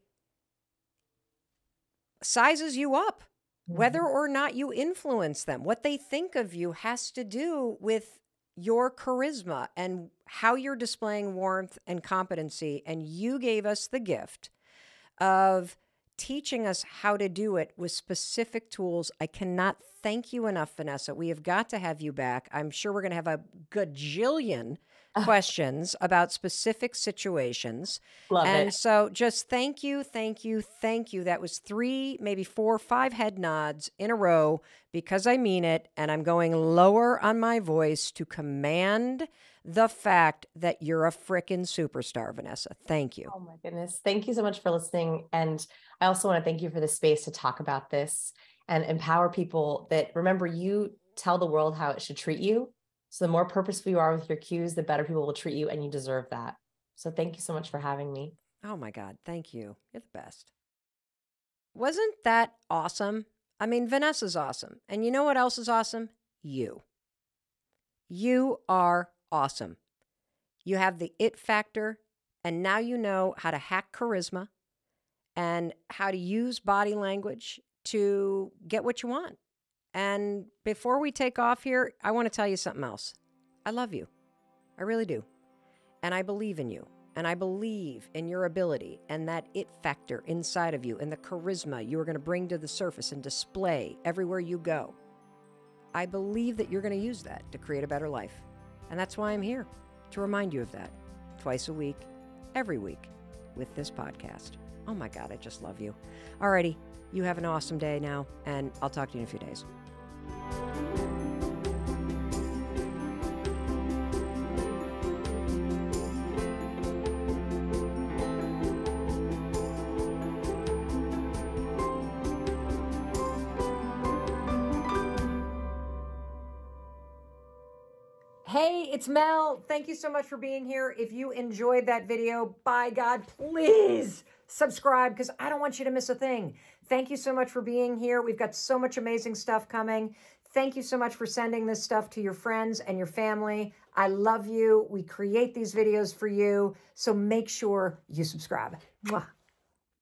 sizes you up, mm-hmm. whether or not you influence them, what they think of you has to do with your charisma and how you're displaying warmth and competency. And you gave us the gift of teaching us how to do it with specific tools. I cannot thank you enough, Vanessa. We have got to have you back. I'm sure we're going to have a gajillion oh. questions about specific situations. Love and it. So just thank you, thank you, thank you. That was three, maybe four, five head nods in a row, because I mean it. And I'm going lower on my voice to command the fact that you're a frickin' superstar, Vanessa. Thank you. Oh my goodness. Thank you so much for listening. And I also want to thank you for the space to talk about this and empower people that, remember, you tell the world how it should treat you. So the more purposeful you are with your cues, the better people will treat you, and you deserve that. So thank you so much for having me. Oh my God. Thank you. You're the best. Wasn't that awesome? I mean, Vanessa's awesome. And you know what else is awesome? You. You are awesome. You have the it factor, and now you know how to hack charisma and how to use body language to get what you want. And before we take off here, I want to tell you something else. I love you. I really do. And I believe in you. And I believe in your ability and that it factor inside of you and the charisma you are going to bring to the surface and display everywhere you go. I believe that you're going to use that to create a better life. And that's why I'm here, to remind you of that twice a week, every week with this podcast. Oh my God, I just love you. Alrighty, you have an awesome day now, and I'll talk to you in a few days. Hey, it's Mel. Thank you so much for being here. If you enjoyed that video, by God, please subscribe, because I don't want you to miss a thing. Thank you so much for being here. We've got so much amazing stuff coming. Thank you so much for sending this stuff to your friends and your family. I love you. We create these videos for you, so make sure you subscribe. Mwah.